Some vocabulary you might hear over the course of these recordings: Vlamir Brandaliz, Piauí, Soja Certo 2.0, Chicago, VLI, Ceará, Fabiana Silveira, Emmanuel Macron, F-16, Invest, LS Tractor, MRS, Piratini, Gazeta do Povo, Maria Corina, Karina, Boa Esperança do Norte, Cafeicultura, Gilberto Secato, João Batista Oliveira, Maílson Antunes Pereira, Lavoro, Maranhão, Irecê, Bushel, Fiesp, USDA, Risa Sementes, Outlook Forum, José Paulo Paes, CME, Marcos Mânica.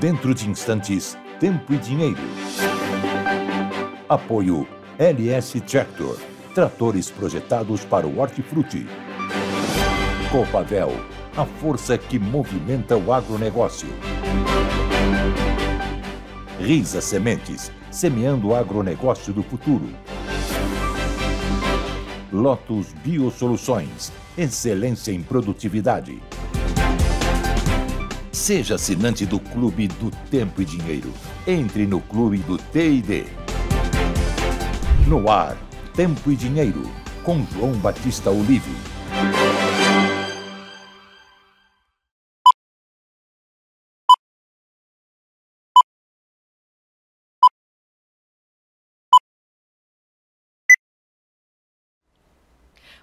Dentro de instantes, tempo e dinheiro. Apoio LS Tractor. Tratores projetados para o hortifruti. Copavel. A força que movimenta o agronegócio. Risa Sementes. Semeando o agronegócio do futuro. Lotus Biosoluções. Excelência em produtividade. Seja assinante do Clube do Tempo e Dinheiro. Entre no Clube do T&D. No ar, Tempo e Dinheiro, com João Batista Oliveira.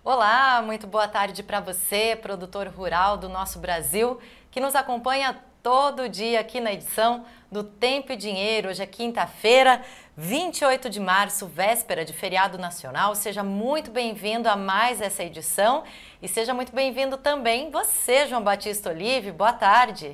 Olá, muito boa tarde para você, produtor rural do nosso Brasil, que nos acompanha todo dia aqui na edição do Tempo e Dinheiro. Hoje é quinta-feira, 28 de março, véspera de feriado nacional. Seja muito bem-vindo a mais essa edição e seja muito bem-vindo também você, João Batista Oliveira. Boa tarde.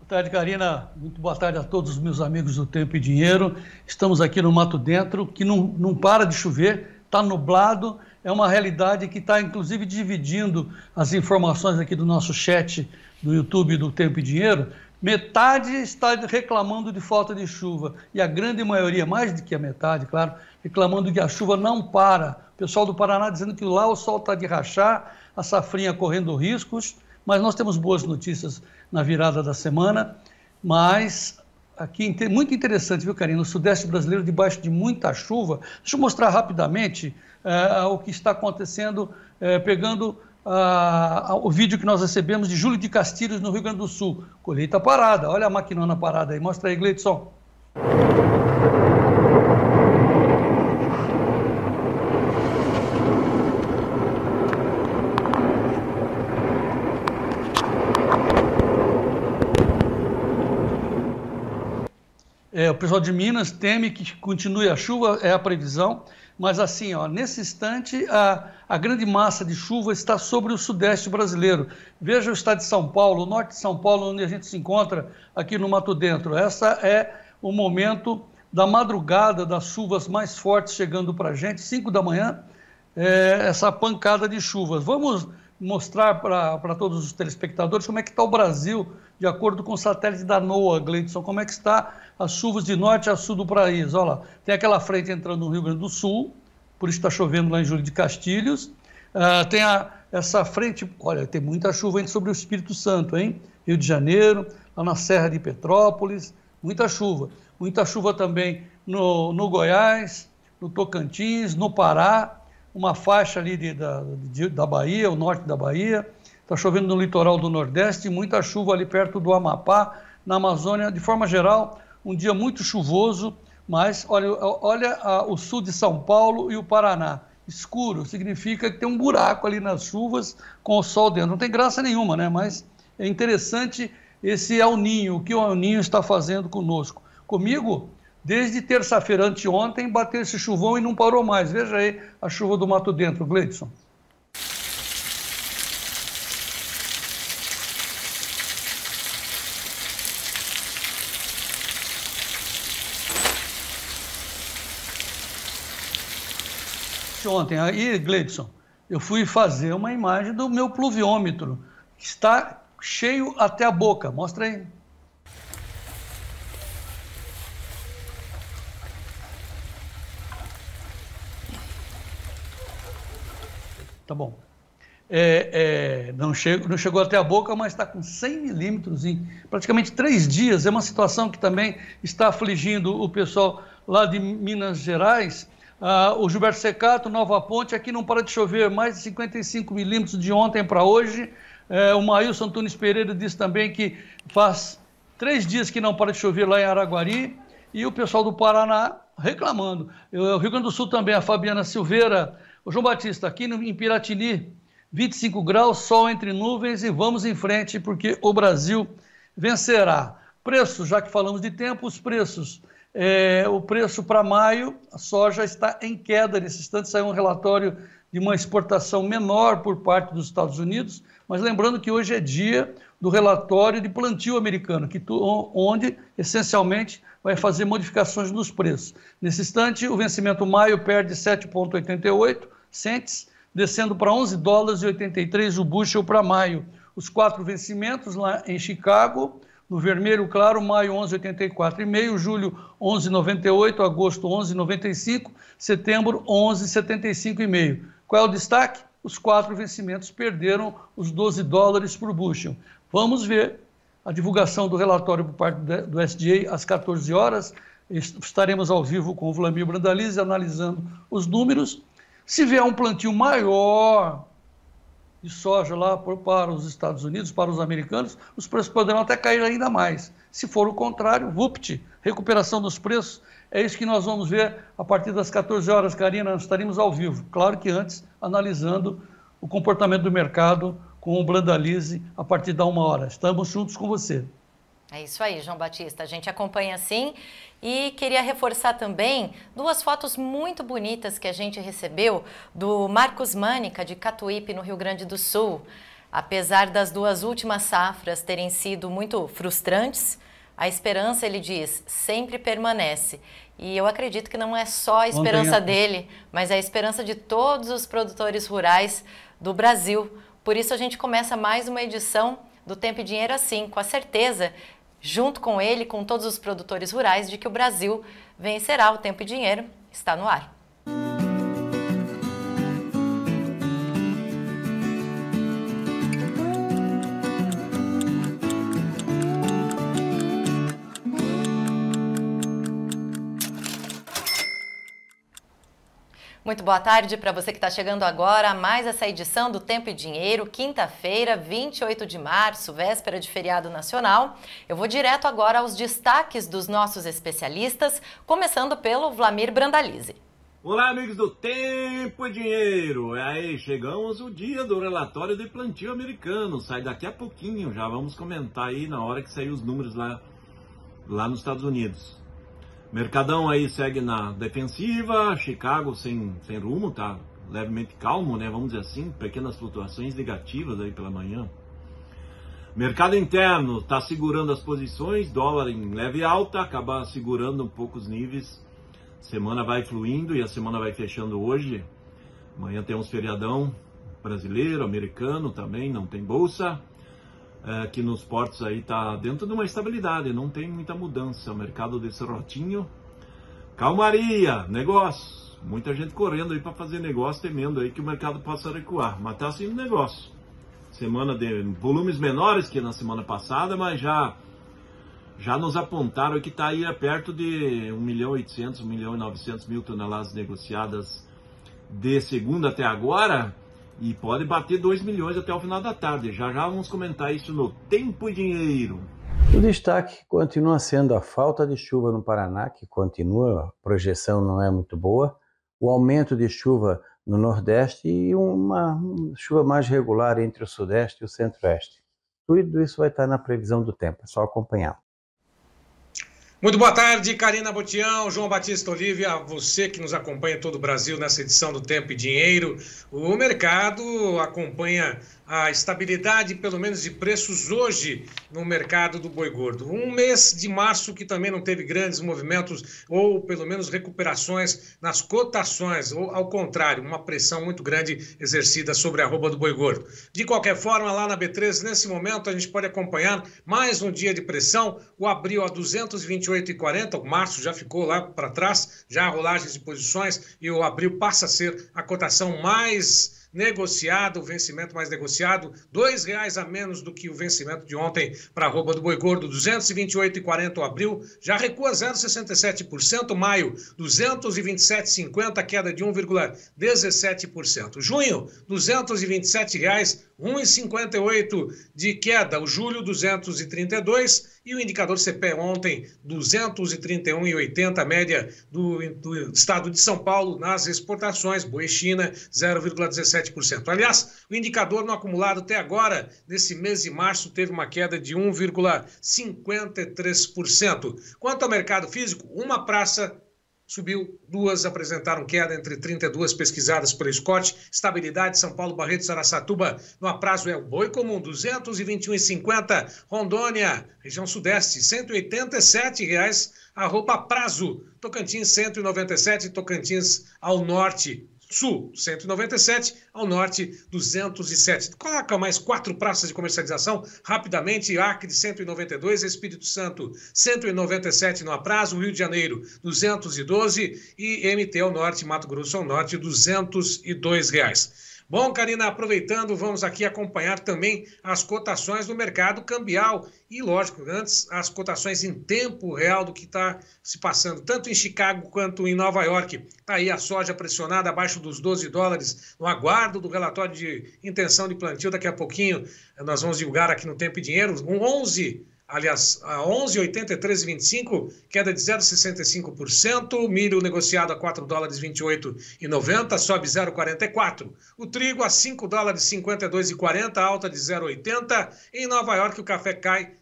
Boa tarde, Karina. Muito boa tarde a todos os meus amigos do Tempo e Dinheiro. Estamos aqui no Mato Dentro, que não para de chover, está nublado. É uma realidade que está, inclusive, dividindo as informações aqui do nosso chat do YouTube do Tempo e Dinheiro. Metade está reclamando de falta de chuva e a grande maioria, mais do que a metade, claro, reclamando que a chuva não para. O pessoal do Paraná dizendo que lá o sol está de rachar, a safrinha correndo riscos, mas nós temos boas notícias na virada da semana. Mas aqui, muito interessante, viu, Karina? O Sudeste brasileiro debaixo de muita chuva. Deixa eu mostrar rapidamente o que está acontecendo, pegando o vídeo que nós recebemos de Júlio de Castilhos, no Rio Grande do Sul. Colheita parada, olha a maquinona parada aí. Mostra aí, Gleidson. O pessoal de Minas teme que continue a chuva, é a previsão, mas assim, ó, nesse instante, a grande massa de chuva está sobre o Sudeste brasileiro. Veja o estado de São Paulo, o norte de São Paulo, onde a gente se encontra aqui no Mato Dentro. Essa é o momento da madrugada das chuvas mais fortes chegando para a gente, 5 da manhã, essa pancada de chuvas. Vamos mostrar para todos os telespectadores como é que está o Brasil, de acordo com o satélite da NOAA, Gleidson, como é que está as chuvas de norte a sul do país. Olha lá, tem aquela frente entrando no Rio Grande do Sul, por isso está chovendo lá em Júlio de Castilhos. Tem essa frente, olha, tem muita chuva indo sobre o Espírito Santo, hein? Rio de Janeiro, lá na Serra de Petrópolis, muita chuva. Muita chuva também no Goiás, no Tocantins, no Pará, uma faixa ali da Bahia, o norte da Bahia. Está chovendo no litoral do Nordeste, muita chuva ali perto do Amapá, na Amazônia. De forma geral, um dia muito chuvoso, mas olha o sul de São Paulo e o Paraná. Escuro, significa que tem um buraco ali nas chuvas com o sol dentro. Não tem graça nenhuma, né? Mas é interessante esse El Niño, o que o El Niño está fazendo conosco. Comigo, desde terça-feira, anteontem, bateu esse chuvão e não parou mais. Veja aí a chuva do Mato Dentro, Gleidson. Ontem, aí, Gleidson, eu fui fazer uma imagem do meu pluviômetro, que está cheio até a boca. Mostra aí. Tá bom. Não chegou até a boca, mas está com 100 milímetros em praticamente 3 dias. É uma situação que também está afligindo o pessoal lá de Minas Gerais. O Gilberto Secato, Nova Ponte, aqui não para de chover, mais de 55 milímetros de ontem para hoje. O Maílson Antunes Pereira diz também que faz 3 dias que não para de chover lá em Araguari. E o pessoal do Paraná reclamando. O Rio Grande do Sul também, a Fabiana Silveira. O João Batista, aqui em Piratini, 25 graus, sol entre nuvens e vamos em frente porque o Brasil vencerá. Preços, já que falamos de tempo, os preços. O preço para maio, a soja está em queda. Nesse instante saiu um relatório de uma exportação menor por parte dos Estados Unidos. Mas lembrando que hoje é dia do relatório de plantio americano, onde, essencialmente, vai fazer modificações nos preços. Nesse instante, o vencimento maio perde 7,88 centes, descendo para 11 dólares e 83 o bushel para maio. Os quatro vencimentos lá em Chicago, no vermelho claro, maio 11,84,5, julho 11,98, agosto 11,95, setembro 11,75,5. Qual é o destaque? Os quatro vencimentos perderam os 12 dólares por bushel. Vamos ver a divulgação do relatório por parte do USDA às 14 horas. Estaremos ao vivo com o Vlamir Brandaliz analisando os números. Se vier um plantio maior de soja lá para os Estados Unidos, para os americanos, os preços poderão até cair ainda mais. Se for o contrário, vupt, recuperação dos preços. É isso que nós vamos ver a partir das 14 horas, Karina, nós estaremos ao vivo. Claro que antes, analisando o comportamento do mercado com o Brandalize a partir da 1 hora. Estamos juntos com você. É isso aí, João Batista. A gente acompanha sim. E queria reforçar também duas fotos muito bonitas que a gente recebeu do Marcos Mânica, de Catuípe, no Rio Grande do Sul. Apesar das duas últimas safras terem sido muito frustrantes, a esperança, ele diz, sempre permanece. E eu acredito que não é só a esperança dele, mas é a esperança de todos os produtores rurais do Brasil. Por isso a gente começa mais uma edição do Tempo e Dinheiro assim, com a certeza, junto com ele, com todos os produtores rurais, de que o Brasil vencerá. O Tempo e Dinheiro está no ar. Muito boa tarde para você que está chegando agora a mais essa edição do Tempo e Dinheiro, quinta-feira, 28 de março, véspera de feriado nacional. Eu vou direto agora aos destaques dos nossos especialistas, começando pelo Vlamir Brandalize. Olá, amigos do Tempo e Dinheiro. Aí, chegamos o dia do relatório de plantio americano. Sai daqui a pouquinho, já vamos comentar aí na hora que sair os números lá nos Estados Unidos. Mercadão aí segue na defensiva, Chicago sem rumo, tá levemente calmo, né? Vamos dizer assim, pequenas flutuações negativas aí pela manhã. Mercado interno tá segurando as posições, dólar em leve alta, acaba segurando um pouco os níveis. Semana vai fluindo e a semana vai fechando hoje. Amanhã tem uns feriadão brasileiro, americano também, não tem bolsa. É, que nos portos aí está dentro de uma estabilidade, não tem muita mudança. O mercado desse rotinho, calmaria, negócio. Muita gente correndo aí para fazer negócio, temendo aí que o mercado possa recuar. Mas está assim o negócio. Semana de volumes menores que na semana passada, mas já nos apontaram que está aí perto de 1.800.000, 1.900.000 toneladas negociadas de segunda até agora. E pode bater 2 milhões até o final da tarde. Já vamos comentar isso no Tempo e Dinheiro. O destaque continua sendo a falta de chuva no Paraná, que continua, a projeção não é muito boa, o aumento de chuva no Nordeste e uma chuva mais regular entre o Sudeste e o Centro-Oeste. Tudo isso vai estar na previsão do tempo, é só acompanhar. Muito boa tarde, Karina Botião, João Batista Oliveira, você que nos acompanha em todo o Brasil nessa edição do Tempo e Dinheiro. O mercado acompanha a estabilidade, pelo menos de preços hoje, no mercado do boi gordo. Um mês de março que também não teve grandes movimentos ou, pelo menos, recuperações nas cotações, ou, ao contrário, uma pressão muito grande exercida sobre a arroba do boi gordo. De qualquer forma, lá na B3, nesse momento, a gente pode acompanhar mais um dia de pressão, o abril a 220. 28,40, o março já ficou lá para trás, já rolagens de posições e o abril passa a ser a cotação mais negociado, o vencimento mais negociado, R$2 a menos do que o vencimento de ontem para a arroba do boi gordo, 228,40 abril, já recua 0,67%, maio 227,50, queda de 1,17%, junho R$227, 1,58 de queda, o julho 232 e o indicador CPE ontem 231,80, a média do estado de São Paulo nas exportações, boi China 0,17%. Aliás, o indicador no acumulado até agora, nesse mês de março, teve uma queda de 1,53%. Quanto ao mercado físico, uma praça subiu, duas apresentaram queda entre 32 pesquisadas por Scott, estabilidade São Paulo, Barretos, Araçatuba, no aprazo é o boi comum, R$ 221,50, Rondônia, região sudeste, R$ 187,00, arroba a prazo, Tocantins R$ 197,00, Tocantins ao norte, sul R$ 197,00, ao norte R$ 207,00. Coloca mais 4 praças de comercialização rapidamente, Acre R$ 192,00, Espírito Santo R$ 197,00 no aprazo, Rio de Janeiro R$ 212,00 e MT ao norte, Mato Grosso ao norte R$ 202,00. Bom, Karina, aproveitando, vamos aqui acompanhar também as cotações do mercado cambial e, lógico, antes, as cotações em tempo real do que está se passando, tanto em Chicago quanto em Nova York. Está aí a soja pressionada abaixo dos 12 dólares, no aguardo do relatório de intenção de plantio. Daqui a pouquinho nós vamos divulgar aqui no Tempo e Dinheiro, um 11, aliás, a 11,8325, queda de 0,65%, milho negociado a 4 dólares 28,90, sobe 0,44. O trigo a 5 dólares 52,40, alta de 0,80. Em Nova York, o café cai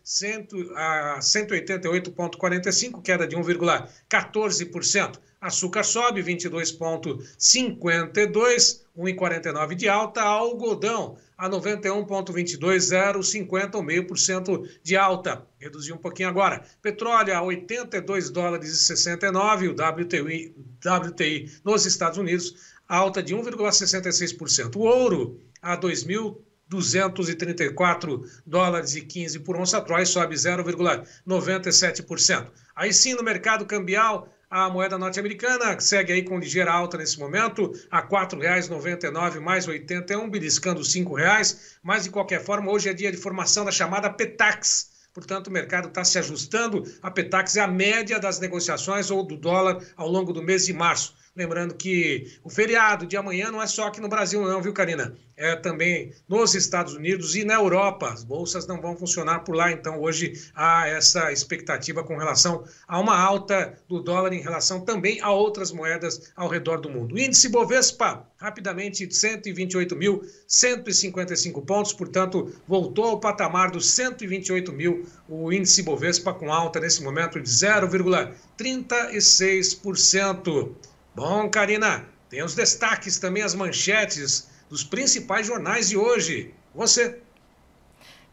a 188,45, queda de 1,14%. Açúcar sobe 22,52, 1,49 de alta. Algodão a 91,22, 0,50, 0,5% de alta. Reduziu um pouquinho agora. Petróleo a 82 dólares e 69, o WTI nos Estados Unidos, alta de 1,66%. O ouro a 2.234 dólares e 15 por onça troy, sobe 0,97%. Aí sim, no mercado cambial, a moeda norte-americana segue aí com ligeira alta nesse momento, a R$ 4,99 mais 81, beliscando R$ 5,00, mas de qualquer forma hoje é dia de formação da chamada PETAX. Portanto, o mercado está se ajustando, a PETAX é a média das negociações ou do dólar ao longo do mês de março. Lembrando que o feriado de amanhã não é só aqui no Brasil não, viu, Karina? É também nos Estados Unidos e na Europa. As bolsas não vão funcionar por lá, então hoje há essa expectativa com relação a uma alta do dólar em relação também a outras moedas ao redor do mundo. O índice Bovespa, rapidamente, 128.155 pontos, portanto, voltou ao patamar dos 128 mil, o índice Bovespa com alta nesse momento de 0,36%. Bom, Karina, tem os destaques também, as manchetes dos principais jornais de hoje. Você.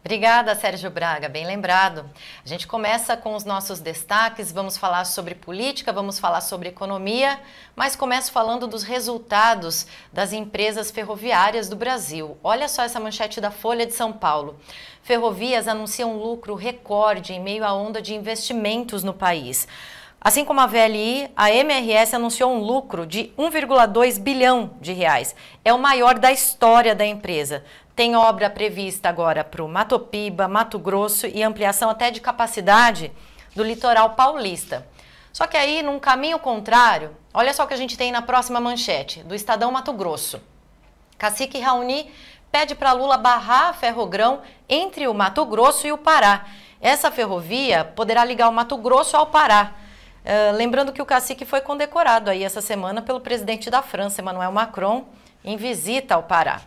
Obrigada, Sérgio Braga, bem lembrado. A gente começa com os nossos destaques, vamos falar sobre política, vamos falar sobre economia, mas começo falando dos resultados das empresas ferroviárias do Brasil. Olha só essa manchete da Folha de São Paulo. Ferrovias anunciam lucro recorde em meio à onda de investimentos no país. Assim como a VLI, a MRS anunciou um lucro de 1,2 bilhão de reais. É o maior da história da empresa. Tem obra prevista agora para o Matopiba, Mato Grosso e ampliação até de capacidade do litoral paulista. Só que aí, num caminho contrário, olha só o que a gente tem na próxima manchete, do Estadão Mato Grosso. Cacique Raoni pede para Lula barrar a Ferrogrão entre o Mato Grosso e o Pará. Essa ferrovia poderá ligar o Mato Grosso ao Pará. Lembrando que o cacique foi condecorado aí essa semana pelo presidente da França, Emmanuel Macron, em visita ao Pará.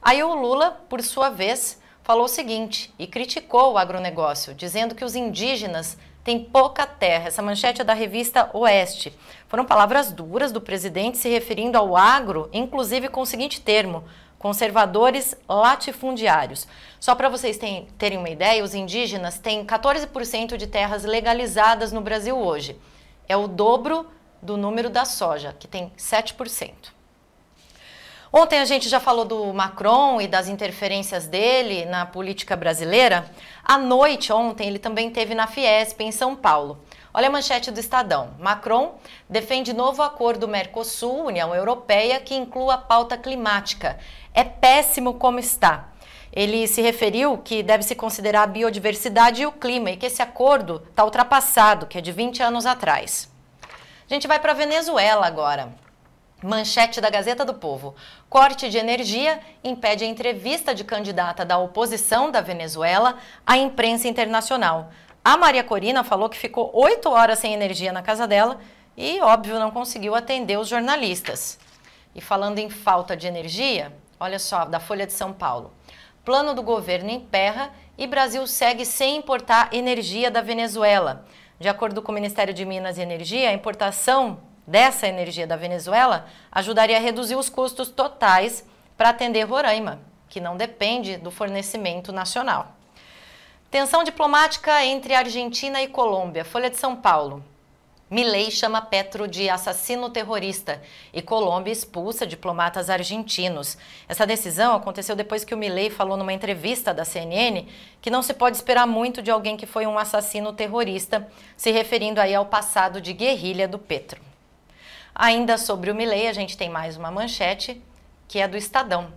Aí o Lula, por sua vez, falou o seguinte e criticou o agronegócio, dizendo que os indígenas têm pouca terra. Essa manchete é da revista Oeste. Foram palavras duras do presidente se referindo ao agro, inclusive com o seguinte termo: conservadores latifundiários. Só para vocês terem uma ideia, os indígenas têm 14% de terras legalizadas no Brasil hoje. É o dobro do número da soja, que tem 7%. Ontem a gente já falou do Macron e das interferências dele na política brasileira. À noite, ontem, ele também esteve na Fiesp, em São Paulo. Olha a manchete do Estadão. Macron defende novo acordo Mercosul, União Europeia, que inclua a pauta climática. É péssimo como está. Ele se referiu que deve se considerar a biodiversidade e o clima e que esse acordo está ultrapassado, que é de 20 anos atrás. A gente vai para a Venezuela agora. Manchete da Gazeta do Povo. Corte de energia impede a entrevista de candidata da oposição da Venezuela à imprensa internacional. A Maria Corina falou que ficou 8 horas sem energia na casa dela e, óbvio, não conseguiu atender os jornalistas. E falando em falta de energia, olha só, da Folha de São Paulo. Plano do governo emperra e Brasil segue sem importar energia da Venezuela. De acordo com o Ministério de Minas e Energia, a importação dessa energia da Venezuela ajudaria a reduzir os custos totais para atender Roraima, que não depende do fornecimento nacional. Tensão diplomática entre Argentina e Colômbia. Folha de São Paulo. Milei chama Petro de assassino terrorista e Colômbia expulsa diplomatas argentinos. Essa decisão aconteceu depois que o Milei falou numa entrevista da CNN que não se pode esperar muito de alguém que foi um assassino terrorista, se referindo aí ao passado de guerrilha do Petro. Ainda sobre o Milei, a gente tem mais uma manchete, que é do Estadão.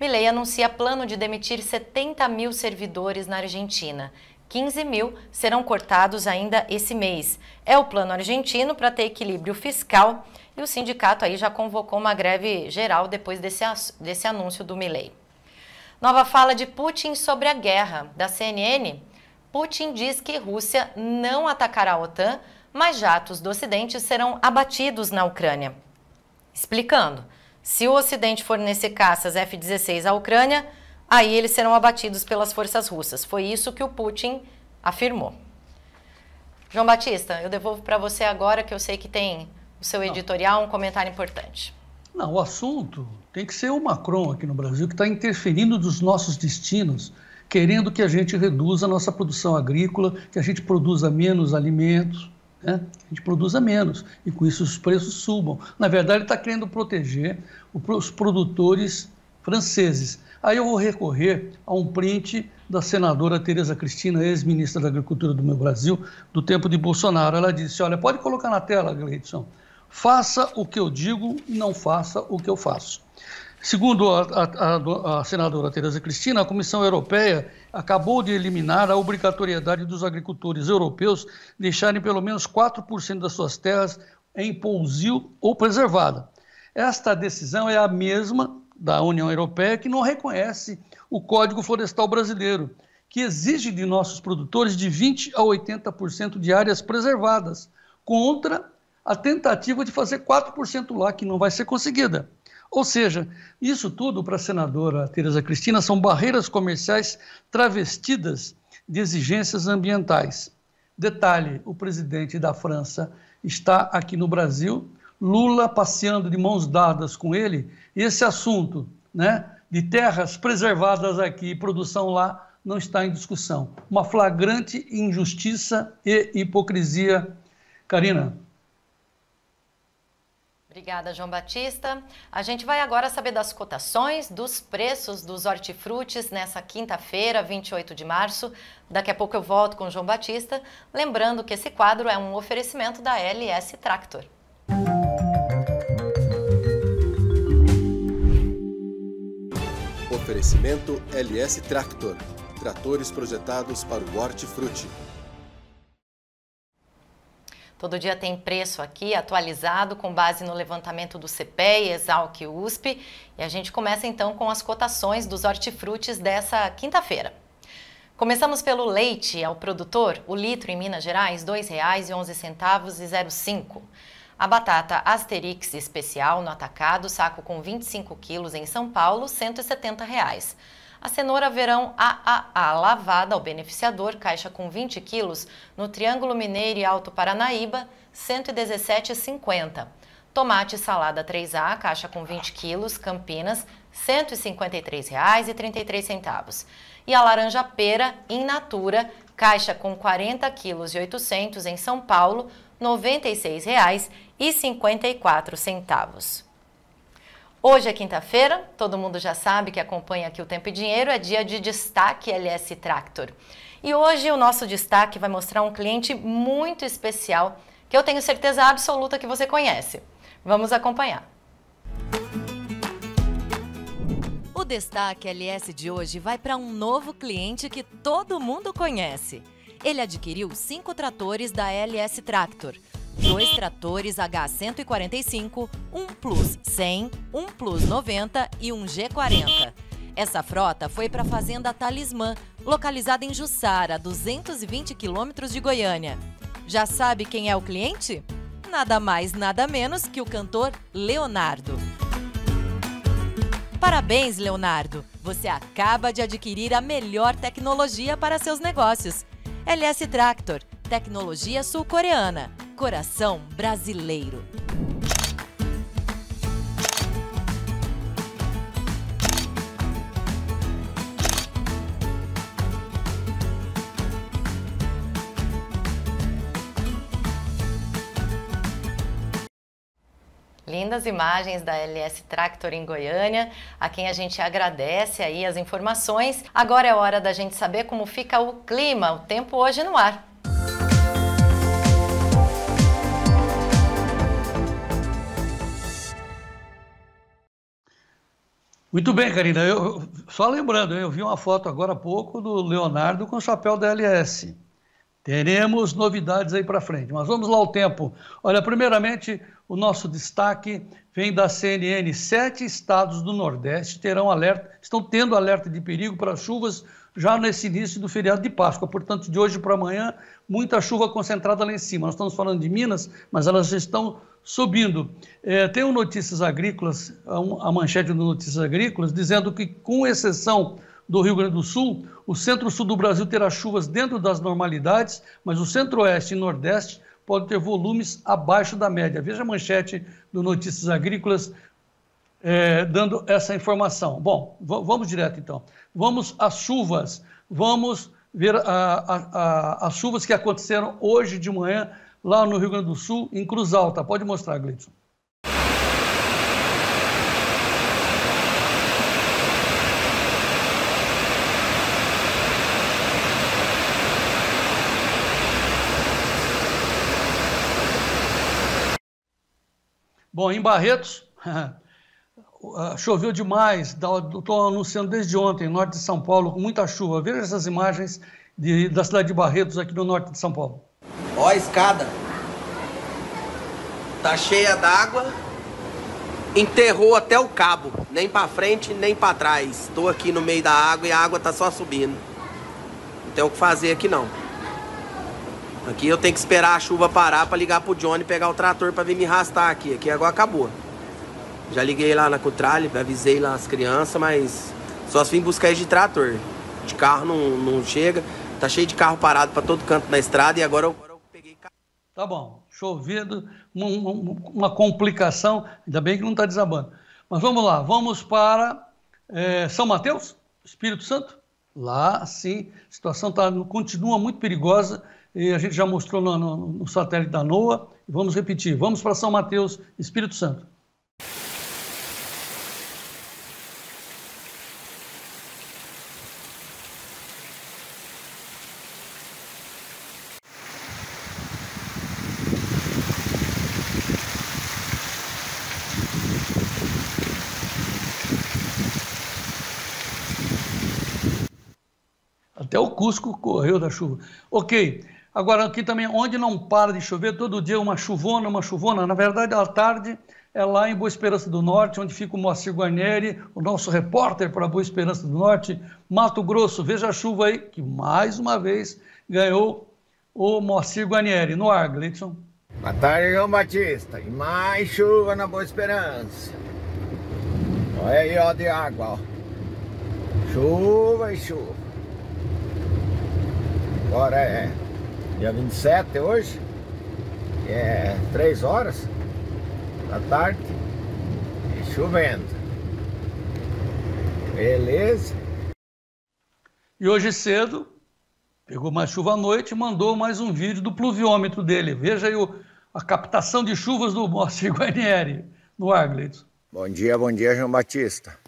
Milei anuncia plano de demitir 70 mil servidores na Argentina. 15 mil serão cortados ainda esse mês. É o plano argentino para ter equilíbrio fiscal e o sindicato aí já convocou uma greve geral depois desse anúncio do Milei. Nova fala de Putin sobre a guerra. Da CNN, Putin diz que Rússia não atacará a OTAN, mas jatos do Ocidente serão abatidos na Ucrânia. Explicando, se o Ocidente fornecer caças F-16 à Ucrânia, aí eles serão abatidos pelas forças russas. Foi isso que o Putin afirmou. João Batista, eu devolvo para você agora, que eu sei que tem o seu editorial, um comentário importante. Não, o assunto tem que ser o Macron aqui no Brasil, que está interferindo nos nossos destinos, querendo que a gente reduza a nossa produção agrícola, que a gente produza menos alimentos, né? A gente produza menos e com isso os preços subam. Na verdade, ele está querendo proteger os produtores franceses. Aí eu vou recorrer a um print da senadora Tereza Cristina, ex-ministra da Agricultura do meu Brasil, do tempo de Bolsonaro. Ela disse, olha, pode colocar na tela, Gleidson, faça o que eu digo e não faça o que eu faço. Segundo a senadora Tereza Cristina, a Comissão Europeia acabou de eliminar a obrigatoriedade dos agricultores europeus deixarem pelo menos 4% das suas terras em pousio ou preservada. Esta decisão é a mesma da União Europeia, que não reconhece o Código Florestal Brasileiro, que exige de nossos produtores de 20% a 80% de áreas preservadas, contra a tentativa de fazer 4% lá, que não vai ser conseguida. Ou seja, isso tudo para a senadora Tereza Cristina são barreiras comerciais travestidas de exigências ambientais. Detalhe, o presidente da França está aqui no Brasil, Lula passeando de mãos dadas com ele, e esse assunto, né, de terras preservadas aqui e produção lá não está em discussão. Uma flagrante injustiça e hipocrisia. Karina. Obrigada, João Batista. A gente vai agora saber das cotações, dos preços dos hortifrutis nessa quinta-feira, 28 de março. Daqui a pouco eu volto com o João Batista, lembrando que esse quadro é um oferecimento da LS Tractor. Oferecimento LS Tractor, tratores projetados para o hortifruti. Todo dia tem preço aqui, atualizado, com base no levantamento do CPEA, Exalc e USP. E a gente começa então com as cotações dos hortifrutis dessa quinta-feira. Começamos pelo leite ao produtor, o litro em Minas Gerais, R$ 2,11,05. A batata Asterix especial no atacado, saco com 25 quilos em São Paulo, R$ 170,00. A cenoura verão AAA lavada ao beneficiador, caixa com 20 quilos, no Triângulo Mineiro e Alto Paranaíba, R$ 117,50. Tomate salada 3A, caixa com 20 quilos, Campinas, R$ 153,33. E a laranja pera in natura, caixa com 40 quilos e 800 em São Paulo, R$ 96,54. Hoje é quinta-feira, todo mundo já sabe que acompanha aqui o Tempo e Dinheiro, é dia de destaque LS Tractor. E hoje o nosso destaque vai mostrar um cliente muito especial, que eu tenho certeza absoluta que você conhece. Vamos acompanhar. O destaque LS de hoje vai para um novo cliente que todo mundo conhece. Ele adquiriu 5 tratores da LS Tractor, 2 tratores H145, um Plus 100, um Plus 90 e um G40. Essa frota foi para a fazenda Talismã, localizada em Jussara, a 220 quilômetros de Goiânia. Já sabe quem é o cliente? Nada mais, nada menos que o cantor Leonardo. Parabéns, Leonardo! Você acaba de adquirir a melhor tecnologia para seus negócios. LS Tractor, tecnologia sul-coreana, coração brasileiro. Lindas imagens da LS Tractor em Goiânia, a quem a gente agradece aí as informações. Agora é hora da gente saber como fica o clima, o tempo hoje no ar. Muito bem, Karina. Só lembrando, eu vi uma foto agora há pouco do Leonardo com o chapéu da LS. Teremos novidades aí para frente, mas vamos lá ao tempo. Olha, primeiramente, o nosso destaque vem da CNN. 7 estados do Nordeste terão alerta, estão tendo alerta de perigo para chuvas já nesse início do feriado de Páscoa. Portanto, de hoje para amanhã, muita chuva concentrada lá em cima. Nós estamos falando de Minas, mas elas já estão subindo. Tem um Notícias Agrícolas, a manchete do Notícias Agrícolas, dizendo que, com exceção do Rio Grande do Sul, o centro-sul do Brasil terá chuvas dentro das normalidades, mas o centro-oeste e nordeste podem ter volumes abaixo da média. Veja a manchete do Notícias Agrícolas dando essa informação. Bom, vamos direto então. Vamos às chuvas. Vamos ver as chuvas que aconteceram hoje de manhã lá no Rio Grande do Sul, em Cruz Alta. Pode mostrar, Gleidson. Bom, em Barretos, choveu demais. Estou anunciando desde ontem, norte de São Paulo, com muita chuva. Veja essas imagens da cidade de Barretos, aqui no norte de São Paulo. Ó a escada, tá cheia d'água, enterrou até o cabo, nem pra frente nem pra trás. Tô aqui no meio da água e a água tá só subindo, não tem o que fazer aqui não. Aqui eu tenho que esperar a chuva parar pra ligar pro Johnny pegar o trator pra vir me arrastar aqui, agora acabou. Já liguei lá na Cutralha, avisei lá as crianças, mas só se vim buscar eles de trator, de carro não chega, tá cheio de carro parado pra todo canto na estrada e agora eu... Tá bom, chovendo, uma complicação, ainda bem que não está desabando. Mas vamos lá, vamos para São Mateus, Espírito Santo. Lá, sim, a situação continua muito perigosa e a gente já mostrou no satélite da NOAA. Vamos repetir, vamos para São Mateus, Espírito Santo. Até o Cusco correu da chuva. Ok, agora aqui também, onde não para de chover, todo dia uma chuvona, na verdade, à tarde, é lá em Boa Esperança do Norte, onde fica o Moacir Guarnieri, o nosso repórter para Boa Esperança do Norte, Mato Grosso. Veja a chuva aí, que mais uma vez ganhou o Moacir Guarnieri. No ar, Gleidson. Boa tarde, João Batista. E mais chuva na Boa Esperança. Olha aí, ó, de água, ó. Chuva e chuva. Agora é dia 27 hoje, é 3 horas da tarde e chovendo. Beleza? E hoje cedo, pegou mais chuva à noite e mandou mais um vídeo do pluviômetro dele. Veja aí a captação de chuvas do Moacir Guarnieri no ar, Gleidson. Bom dia, João Batista.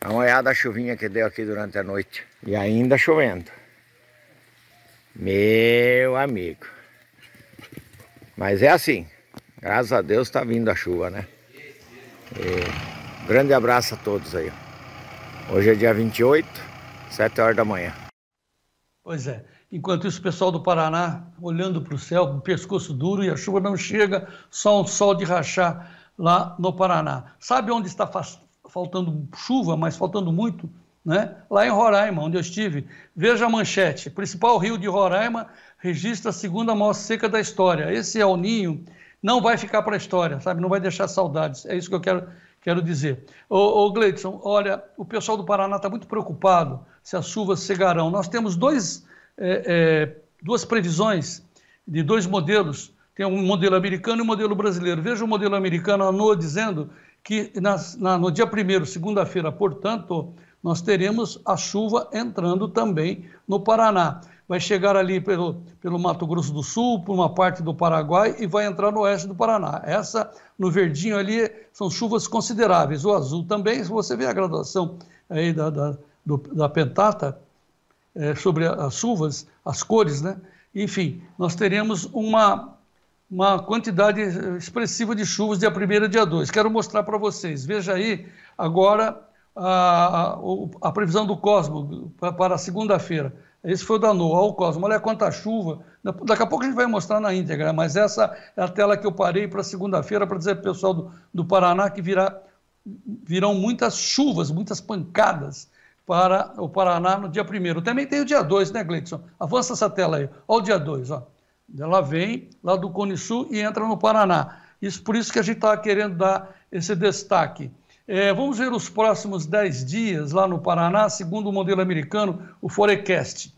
A manhada chuvinha que deu aqui durante a noite e ainda chovendo. Meu amigo, mas é assim, graças a Deus está vindo a chuva, né? E grande abraço a todos aí. Hoje é dia 28, 7 horas da manhã. Pois é, enquanto isso o pessoal do Paraná olhando para o céu, o pescoço duro e a chuva não chega, só um sol de rachar lá no Paraná. Sabe onde está faltando chuva, mas faltando muito? Né? Lá em Roraima, onde eu estive. Veja a manchete. Principal rio de Roraima registra a segunda maior seca da história. Esse El Niño não vai ficar para a história, sabe? Não vai deixar saudades. É isso que eu quero dizer. Ô Gleidson, olha, o pessoal do Paraná está muito preocupado se as chuvas chegarão. Nós temos duas previsões de dois modelos. Tem um modelo americano e um modelo brasileiro. Veja o modelo americano, a NOAA, dizendo que no dia 1º, segunda-feira, portanto, nós teremos a chuva entrando também no Paraná. vai chegar ali pelo Mato Grosso do Sul, por uma parte do Paraguai e vai entrar no oeste do Paraná. Essa, no verdinho ali, são chuvas consideráveis. O azul também, se você vê a graduação aí da pentata sobre as chuvas, as cores, né? Enfim, nós teremos uma quantidade expressiva de chuvas dia 1º e dia 2. Quero mostrar para vocês. Veja aí agora a previsão do Cosmo para segunda-feira. Esse foi o da NOAA, o Cosmo. Olha quanta chuva. Daqui a pouco a gente vai mostrar na íntegra, mas essa é a tela que eu parei para segunda-feira para dizer para o pessoal do Paraná que virão muitas chuvas, muitas pancadas para o Paraná no dia 1º. Também tem o dia 2, né, Gleidson? Avança essa tela aí. Olha o dia 2, ó. Ela vem lá do Cone Sul e entra no Paraná. Isso, por isso que a gente está querendo dar esse destaque. Vamos ver os próximos 10 dias lá no Paraná, segundo o modelo americano, o Forecast.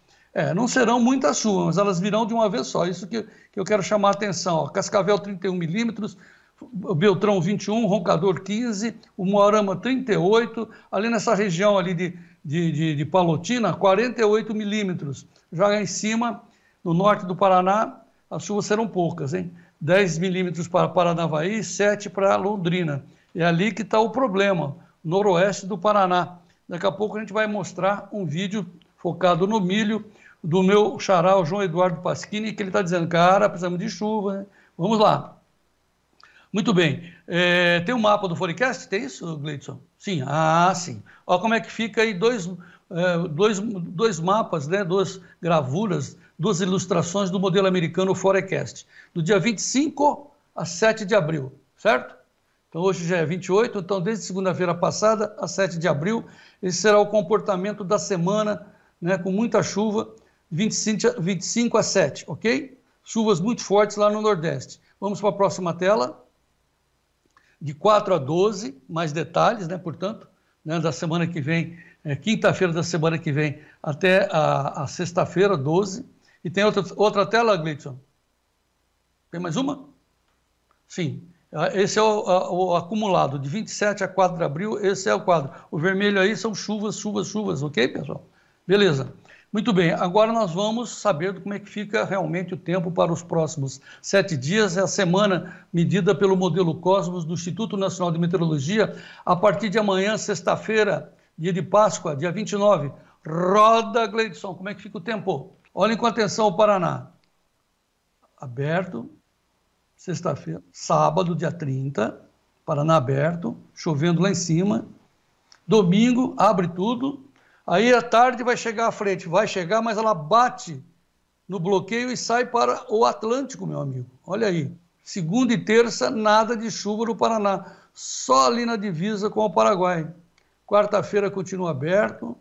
Não serão muitas chuvas, mas elas virão de uma vez só. Isso que eu quero chamar a atenção. Ó. Cascavel, 31 milímetros, Beltrão, 21, Roncador, 15, o Moarama, 38. Ali nessa região ali de Palotina, 48 milímetros. Já em cima... No norte do Paraná, as chuvas serão poucas, hein? 10 milímetros para Paranavaí, 7 para Londrina. É ali que está o problema, noroeste do Paraná. Daqui a pouco a gente vai mostrar um vídeo focado no milho do meu xará, o João Eduardo Pasquini, que ele está dizendo, cara, precisamos de chuva, né? Vamos lá. Muito bem. Tem um mapa do Forecast? Tem isso, Gleidson? Sim. Ah, sim. Olha como é que fica aí dois mapas, né? Duas gravuras, duas ilustrações do modelo americano Forecast, do dia 25 a 7 de abril, certo? Então hoje já é 28, então desde segunda-feira passada a 7 de abril, esse será o comportamento da semana, né, com muita chuva, 25 a 7, ok? Chuvas muito fortes lá no Nordeste. Vamos para a próxima tela, de 4 a 12, mais detalhes, né, portanto, né, da semana que vem, quinta-feira da semana que vem até a sexta-feira, 12, E tem outra tela, Gleidson? Tem mais uma? Sim. Esse é o acumulado, de 27 a 4 de abril, esse é o quadro. O vermelho aí são chuvas, chuvas, chuvas, ok, pessoal? Beleza. Muito bem, agora nós vamos saber como é que fica realmente o tempo para os próximos 7 dias. É a semana medida pelo modelo Cosmos do Instituto Nacional de Meteorologia. A partir de amanhã, sexta-feira, dia de Páscoa, dia 29. Roda, Gleidson, como é que fica o tempo? Olhem com atenção o Paraná, aberto, sexta-feira, sábado, dia 30, Paraná aberto, chovendo lá em cima, domingo, abre tudo, aí à tarde vai chegar à frente, vai chegar, mas ela bate no bloqueio e sai para o Atlântico, meu amigo, olha aí, segunda e terça, nada de chuva no Paraná, só ali na divisa com o Paraguai, quarta-feira continua aberto,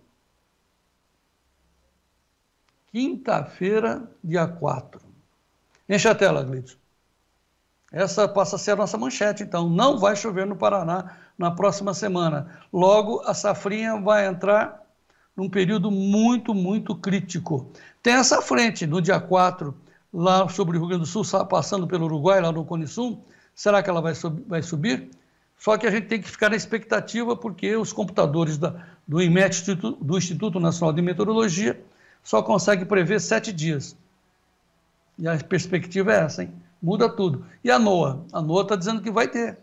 quinta-feira, dia 4. Enche a tela, Gleidson. Essa passa a ser a nossa manchete, então. Não vai chover no Paraná na próxima semana. Logo, a safrinha vai entrar num período muito, muito crítico. Tem essa frente, no dia 4, lá sobre o Rio Grande do Sul, passando pelo Uruguai, lá no Cone Sul. Será que ela vai subir? Só que a gente tem que ficar na expectativa, porque os computadores do IMET, do Instituto Nacional de Meteorologia, só consegue prever 7 dias. E a perspectiva é essa, hein? Muda tudo. E a NOAA? A NOAA está dizendo que vai ter.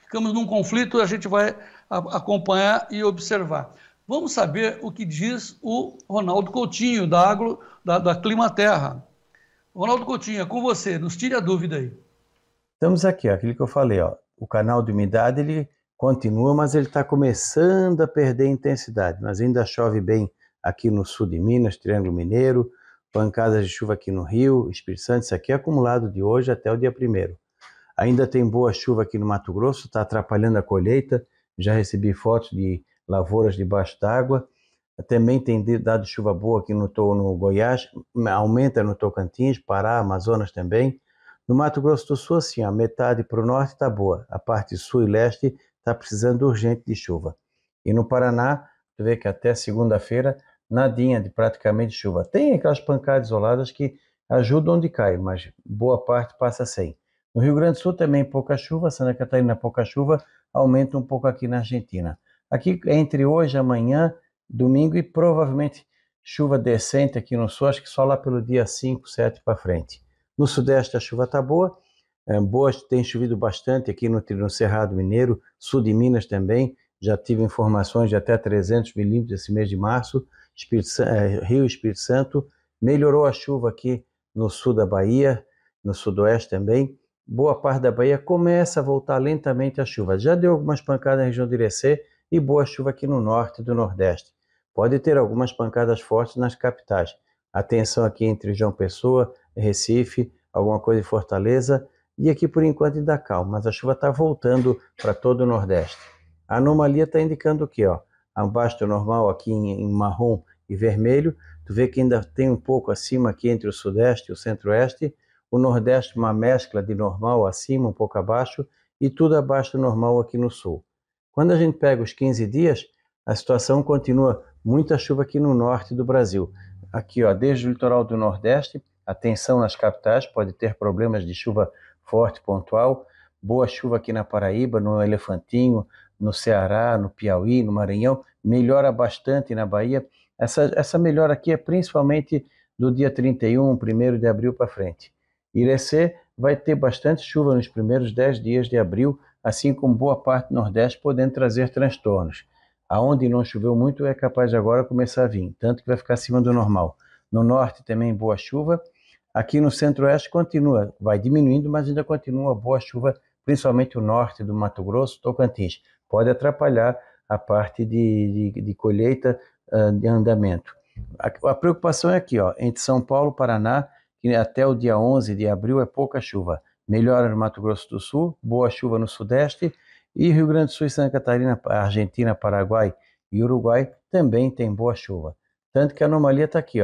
Ficamos num conflito, a gente vai acompanhar e observar. Vamos saber o que diz o Ronaldo Coutinho, da Climaterra. Ronaldo Coutinho, é com você, nos tire a dúvida aí. Estamos aqui, ó, aquilo que eu falei, ó, o canal de umidade ele continua, mas ele está começando a perder intensidade, mas ainda chove bem aqui no sul de Minas, Triângulo Mineiro, pancadas de chuva aqui no Rio, Espírito Santo, isso aqui é acumulado de hoje até o dia 1º. Ainda tem boa chuva aqui no Mato Grosso, está atrapalhando a colheita, já recebi fotos de lavouras debaixo d'água, também tem dado chuva boa aqui no Goiás, aumenta no Tocantins, Pará, Amazonas também. No Mato Grosso do Sul, assim, a metade para o norte está boa, a parte sul e leste está precisando urgente de chuva. E no Paraná, tu vê que até segunda-feira, nadinha de praticamente chuva. Tem aquelas pancadas isoladas que ajudam onde cai, mas boa parte passa sem. No Rio Grande do Sul também pouca chuva, Santa Catarina pouca chuva, aumenta um pouco aqui na Argentina. Aqui entre hoje, amanhã, domingo e provavelmente chuva decente aqui no sul, acho que só lá pelo dia 5, 7 para frente. No sudeste a chuva está boa, tem chovido bastante aqui no Cerrado Mineiro, sul de Minas também, já tive informações de até 300 milímetros esse mês de março, Rio e Espírito Santo, melhorou a chuva aqui no sul da Bahia, no sudoeste também, boa parte da Bahia começa a voltar lentamente a chuva, já deu algumas pancadas na região de Irecê e boa chuva aqui no norte e do nordeste. Pode ter algumas pancadas fortes nas capitais. Atenção aqui entre João Pessoa, Recife, alguma coisa em Fortaleza. E aqui por enquanto ainda calma, mas a chuva está voltando para todo o Nordeste. A anomalia está indicando o quê? Abaixo do normal aqui em marrom e vermelho. Tu vê que ainda tem um pouco acima aqui entre o Sudeste e o Centro-Oeste. O Nordeste uma mescla de normal acima, um pouco abaixo. E tudo abaixo do normal aqui no Sul. Quando a gente pega os 15 dias, a situação continua... Muita chuva aqui no norte do Brasil. Aqui, desde o litoral do Nordeste, atenção nas capitais, pode ter problemas de chuva forte, pontual. Boa chuva aqui na Paraíba, no Elefantinho, no Ceará, no Piauí, no Maranhão. Melhora bastante na Bahia. Essa melhora aqui é principalmente do dia 31, 1º de abril para frente. Irecê vai ter bastante chuva nos primeiros 10 dias de abril, assim como boa parte do Nordeste, podendo trazer transtornos. Aonde não choveu muito é capaz de agora começar a vir, tanto que vai ficar acima do normal. No norte também boa chuva, aqui no centro-oeste continua, vai diminuindo, mas ainda continua boa chuva, principalmente o norte do Mato Grosso, Tocantins. Pode atrapalhar a parte de colheita de andamento. A preocupação é aqui, entre São Paulo e Paraná, que até o dia 11 de abril é pouca chuva. Melhora no Mato Grosso do Sul, boa chuva no sudeste, e Rio Grande do Sul e Santa Catarina, Argentina, Paraguai e Uruguai também tem boa chuva. Tanto que a anomalia está aqui,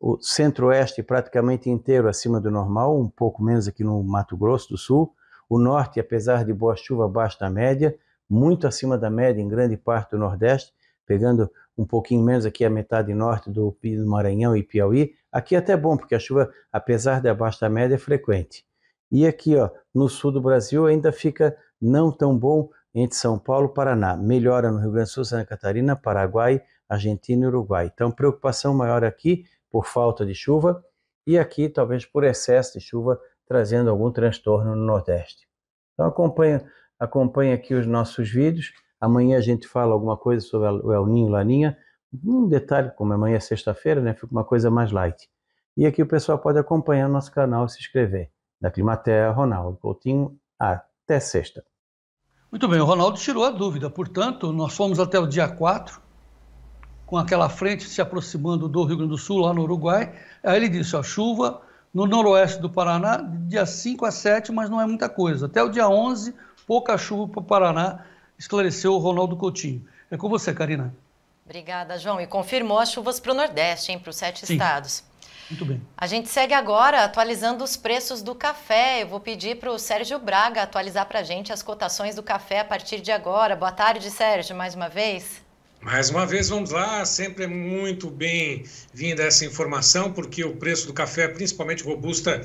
O centro-oeste praticamente inteiro acima do normal, um pouco menos aqui no Mato Grosso do Sul. O norte, apesar de boa chuva, abaixo da média, muito acima da média em grande parte do nordeste, pegando um pouquinho menos aqui a metade norte do Maranhão e Piauí. Aqui é até bom, porque a chuva, apesar de abaixo da média, é frequente. E aqui, no sul do Brasil ainda fica... Não tão bom entre São Paulo e Paraná. Melhora no Rio Grande do Sul, Santa Catarina, Paraguai, Argentina e Uruguai. Então, preocupação maior aqui por falta de chuva e aqui talvez por excesso de chuva, trazendo algum transtorno no Nordeste. Então, acompanha aqui os nossos vídeos. Amanhã a gente fala alguma coisa sobre o El Niño, Laninha. Um detalhe, como amanhã é sexta-feira, fica uma coisa mais light. E aqui o pessoal pode acompanhar nosso canal e se inscrever. Da Climatea, Ronaldo Coutinho, até sexta. Muito bem, o Ronaldo tirou a dúvida. Portanto, nós fomos até o dia 4, com aquela frente se aproximando do Rio Grande do Sul, lá no Uruguai. Aí ele disse, chuva no noroeste do Paraná, dia 5 a 7, mas não é muita coisa. Até o dia 11, pouca chuva para o Paraná, esclareceu o Ronaldo Coutinho. É com você, Karina. Obrigada, João. E confirmou as chuvas para o Nordeste, para os 7 estados. Muito bem. A gente segue agora atualizando os preços do café. Eu vou pedir para o Sérgio Braga atualizar para a gente as cotações do café a partir de agora. Boa tarde, Sérgio, mais uma vez. Mais uma vez, vamos lá. Sempre é muito bem-vinda essa informação, porque o preço do café, principalmente robusta,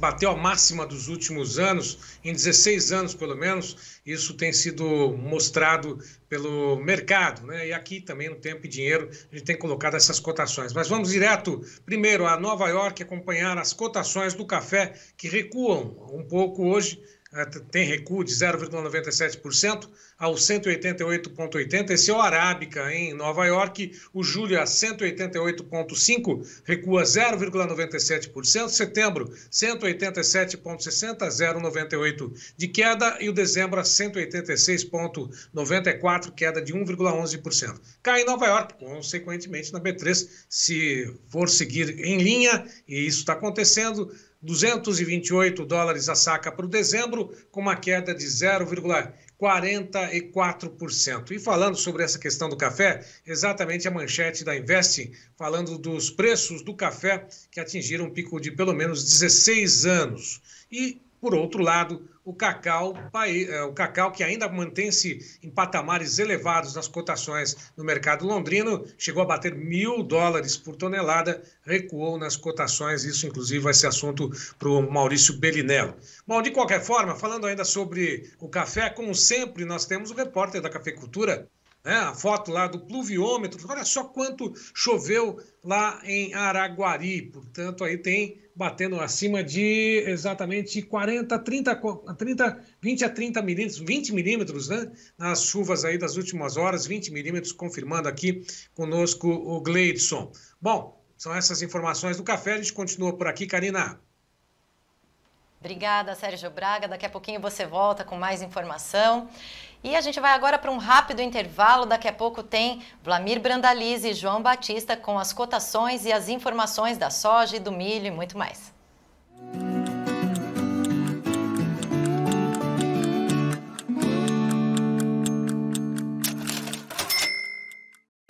bateu a máxima dos últimos anos, em 16 anos pelo menos. Isso tem sido mostrado pelo mercado, E aqui também no Tempo e Dinheiro a gente tem colocado essas cotações. Mas vamos direto primeiro a Nova York acompanhar as cotações do café, que recuam um pouco hoje. Tem recuo de 0,97% aos 188,80. Esse é o Arábica em Nova York. O julho a 188,5 recua 0,97%. Setembro 187,60, 0,98 de queda. E o dezembro a 186,94, queda de 1,11%. Cai em Nova York, consequentemente na B3, se for seguir em linha, e isso está acontecendo, $228 a saca para o dezembro, com uma queda de 0,44%. E falando sobre essa questão do café, exatamente a manchete da Invest, falando dos preços do café que atingiram um pico de pelo menos 16 anos. E, por outro lado, o cacau que ainda mantém-se em patamares elevados nas cotações no mercado londrino, chegou a bater $1.000 por tonelada, recuou nas cotações, isso inclusive vai ser assunto para o Maurício Bellinello. Bom, de qualquer forma, falando ainda sobre o café, como sempre nós temos o repórter da Cafeicultura, né? A foto lá do pluviômetro, olha só quanto choveu lá em Araguari. Portanto, aí tem batendo acima de exatamente 20 a 30 milímetros, né? Nas chuvas aí das últimas horas, 20 milímetros, confirmando aqui conosco o Gleidson. Bom, são essas informações do café, a gente continua por aqui, Karina. Obrigada, Sérgio Braga. Daqui a pouquinho você volta com mais informação. E a gente vai agora para um rápido intervalo. Daqui a pouco tem Vlamir Brandaliz e João Batista com as cotações e as informações da soja e do milho e muito mais.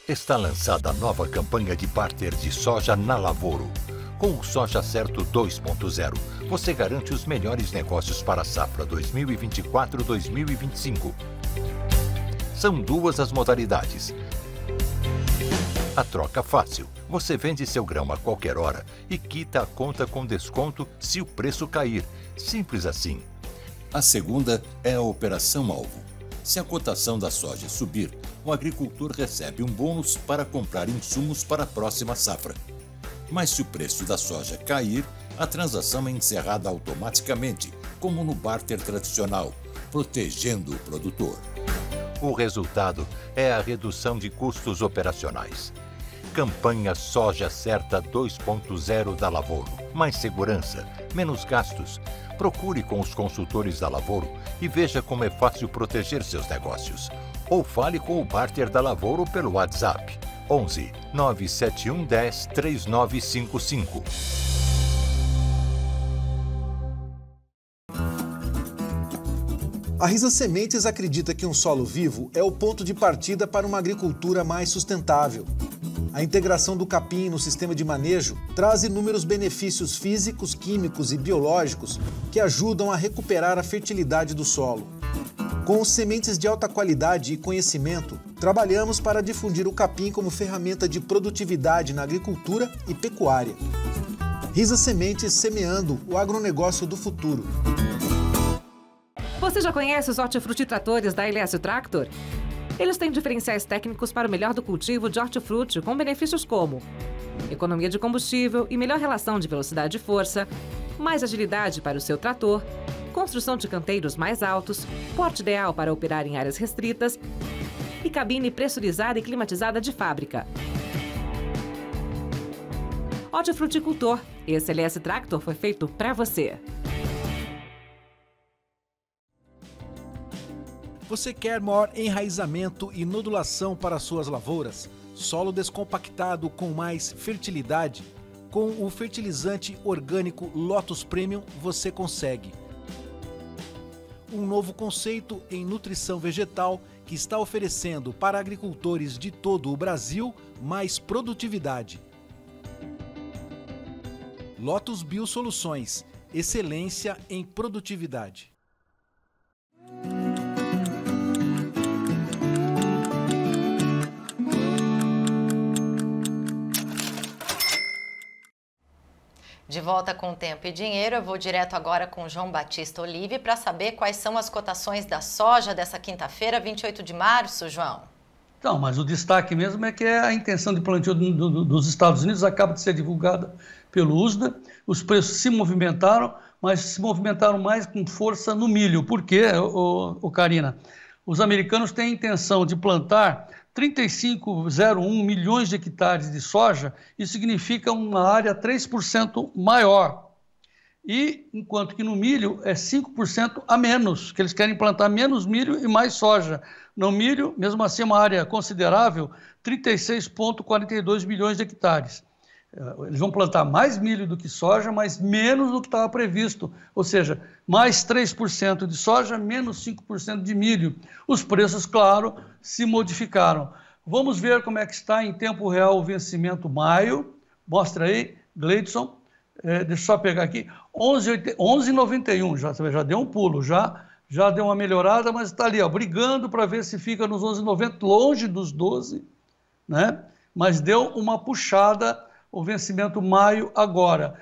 Está lançada a nova campanha de barter de soja na Lavoro. Com o Soja Certo 2.0, você garante os melhores negócios para a safra 2024-2025. São duas as modalidades. A troca fácil. Você vende seu grão a qualquer hora e quita a conta com desconto se o preço cair. Simples assim. A segunda é a operação alvo. Se a cotação da soja subir, o agricultor recebe um bônus para comprar insumos para a próxima safra. Mas se o preço da soja cair, a transação é encerrada automaticamente, como no barter tradicional, protegendo o produtor. O resultado é a redução de custos operacionais. Campanha Soja Certa 2.0 da Lavoro. Mais segurança, menos gastos. Procure com os consultores da Lavoro e veja como é fácil proteger seus negócios. Ou fale com o barter da Lavoro pelo WhatsApp. 11 971 10 3955. A Risa Sementes acredita que um solo vivo é o ponto de partida para uma agricultura mais sustentável. A integração do capim no sistema de manejo traz inúmeros benefícios físicos, químicos e biológicos que ajudam a recuperar a fertilidade do solo. Com sementes de alta qualidade e conhecimento, trabalhamos para difundir o capim como ferramenta de produtividade na agricultura e pecuária. Risa Sementes, semeando o agronegócio do futuro. Você já conhece os hortifruti tratores da LS Tractor? Eles têm diferenciais técnicos para o melhor do cultivo de hortifruti, com benefícios como economia de combustível e melhor relação de velocidade e força, mais agilidade para o seu trator, construção de canteiros mais altos, porte ideal para operar em áreas restritas e cabine pressurizada e climatizada de fábrica. Hortifruticultor, esse LS Tractor foi feito para você. Você quer maior enraizamento e nodulação para suas lavouras? Solo descompactado com mais fertilidade? Com o fertilizante orgânico Lotus Premium você consegue. Um novo conceito em nutrição vegetal que está oferecendo para agricultores de todo o Brasil mais produtividade. Lotus Biosoluções, excelência em produtividade. De volta com Tempo e Dinheiro, eu vou direto agora com João Batista Oliveira para saber quais são as cotações da soja dessa quinta-feira, 28 de março, João. Então, mas o destaque mesmo é que a intenção de plantio dos Estados Unidos acaba de ser divulgada pelo USDA. Os preços se movimentaram, mas se movimentaram mais com força no milho. Por quê, Karina? Os americanos têm a intenção de plantar 35,01 milhões de hectares de soja, isso significa uma área 3% maior. E enquanto que no milho é 5% a menos, que eles querem plantar menos milho e mais soja. No milho, mesmo assim, uma área considerável, 36,42 milhões de hectares. Eles vão plantar mais milho do que soja, mas menos do que estava previsto. Ou seja, mais 3% de soja, menos 5% de milho. Os preços, claro, se modificaram. Vamos ver como é que está em tempo real o vencimento maio. Mostra aí, Gleidson. Deixa eu só pegar aqui. 11,91. Já deu um pulo, já deu uma melhorada, mas está ali, ó, brigando para ver se fica nos 11,90, longe dos 12, né? Mas deu uma puxada. O vencimento maio agora.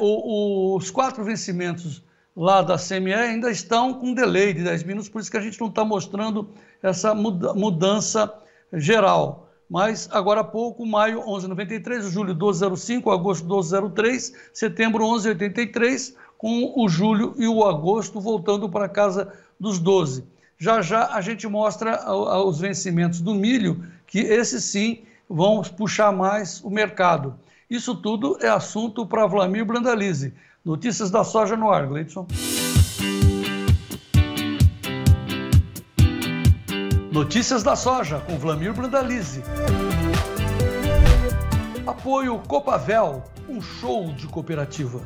Os 4 vencimentos lá da CME ainda estão com um delay de 10 minutos, por isso que a gente não está mostrando essa mudança geral. Mas agora há pouco, maio 11,93, julho 12,05, agosto 12,03, setembro 11,83, com o julho e o agosto voltando para casa dos 12. Já já a gente mostra os vencimentos do milho, que esses sim vão puxar mais o mercado. Isso tudo é assunto para Vlamir Brandaliz. Notícias da soja no ar, Gleidson. Notícias da soja com Vlamir Brandaliz. Apoio Copavel, um show de cooperativa.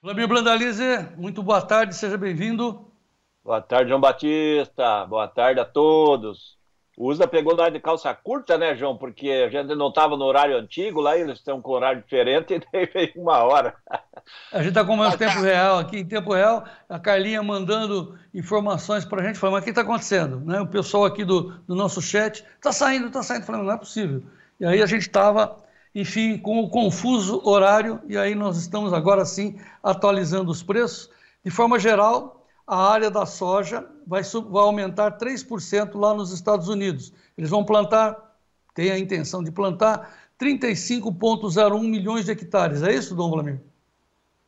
Vlamir Brandaliz, muito boa tarde, seja bem-vindo. Boa tarde, João Batista. Boa tarde a todos. O USDA pegou na de calça curta, né, João? Porque a gente não estava no horário antigo, lá eles estão com um horário diferente e daí veio uma hora. A gente está com mais tempo real aqui, em tempo real, a Carlinha mandando informações para a gente, falando, mas o que está acontecendo? Né? O pessoal aqui do nosso chat está saindo, falando, não é possível. E aí a gente estava, enfim, com o confuso horário, e aí nós estamos agora sim atualizando os preços. De forma geral, a área da soja vai aumentar 3% lá nos Estados Unidos. Eles vão plantar, têm a intenção de plantar, 35,01 milhões de hectares. É isso, Dom Vlamir?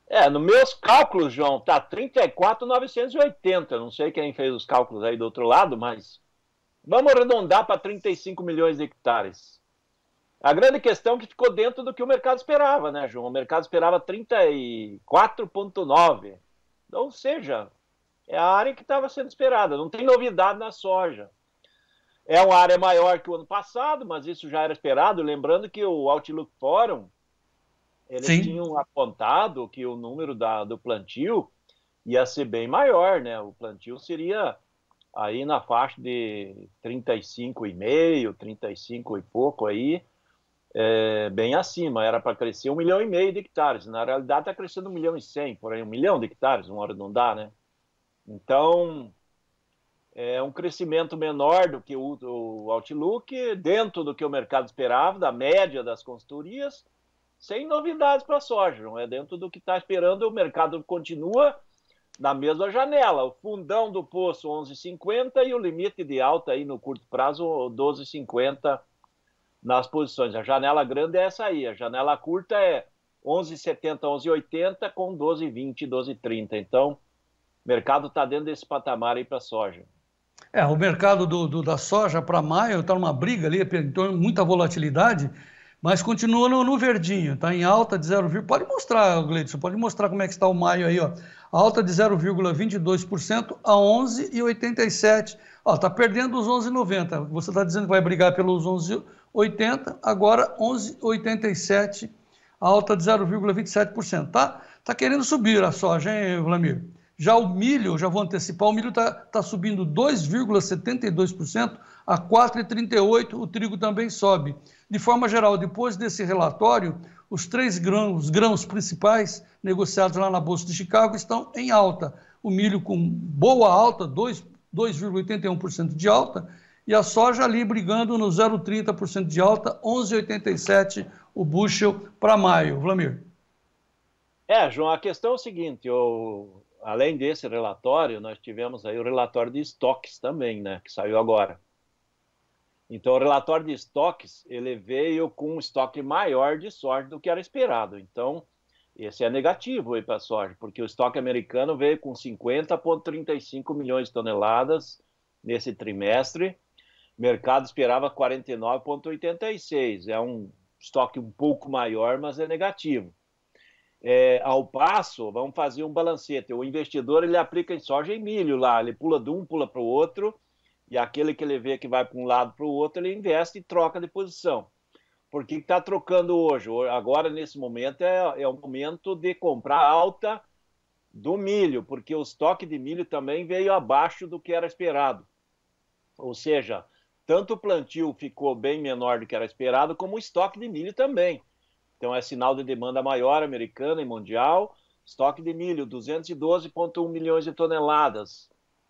É, nos meus cálculos, João, está 34,980. Não sei quem fez os cálculos aí do outro lado, mas vamos arredondar para 35 milhões de hectares. A grande questão é que ficou dentro do que o mercado esperava, né, João? O mercado esperava 34,9. Ou seja, é a área que estava sendo esperada, não tem novidade na soja. É uma área maior que o ano passado, mas isso já era esperado. Lembrando que o Outlook Forum, eles tinham apontado que o número do plantio ia ser bem maior, né? O plantio seria aí na faixa de 35,5, 35 e pouco aí, bem acima. Era para crescer 1,5 milhão de hectares. Na realidade está crescendo 1,1 milhão, por aí 1 milhão de hectares, uma hora não dá, né? Então, é um crescimento menor do que o Outlook, dentro do que o mercado esperava, da média das consultorias, sem novidades para a soja, não é? Dentro do que está esperando, o mercado continua na mesma janela. O fundão do poço, 11,50, e o limite de alta aí no curto prazo, 12,50 nas posições. A janela grande é essa aí, a janela curta é 11,70, 11,80 com 12,20, 12,30. Então, o mercado está dentro desse patamar aí para a soja. É, o mercado da soja para maio está numa briga ali, então muita volatilidade, mas continua no verdinho, está em alta de 0, pode mostrar, Gleidson, pode mostrar como é que está o maio aí, ó. Alta de 0,22% a 11,87. Ó, está perdendo os 11,90. Você está dizendo que vai brigar pelos 11,80, agora 11,87, alta de 0,27%. Tá querendo subir a soja, hein, Vlamir? Já o milho, já vou antecipar, o milho está subindo 2,72% a 4,38%, o trigo também sobe. De forma geral, depois desse relatório, os três grãos principais negociados lá na Bolsa de Chicago estão em alta. O milho com boa alta, 2,81% de alta, e a soja ali brigando no 0,30% de alta, 11,87% o bushel para maio. Vlamir. É, João, a questão é o seguinte, além desse relatório, nós tivemos aí o relatório de estoques também, né, que saiu agora. Então, o relatório de estoques, ele veio com um estoque maior de soja do que era esperado. Então, esse é negativo aí para a soja, porque o estoque americano veio com 50,35 milhões de toneladas nesse trimestre. O mercado esperava 49,86. É um estoque um pouco maior, mas é negativo. Ao passo, vamos fazer um balancete. O investidor, ele aplica em soja e milho lá, ele pula de um, pula para o outro, e aquele que ele vê que vai para um lado para o outro, ele investe e troca de posição. Por que está trocando hoje? Agora, nesse momento, é o momento de comprar alta do milho, porque o estoque de milho também veio abaixo do que era esperado. Ou seja, tanto o plantio ficou bem menor do que era esperado, como o estoque de milho também. Então, é sinal de demanda maior americana e mundial. Estoque de milho, 212,1 milhões de toneladas.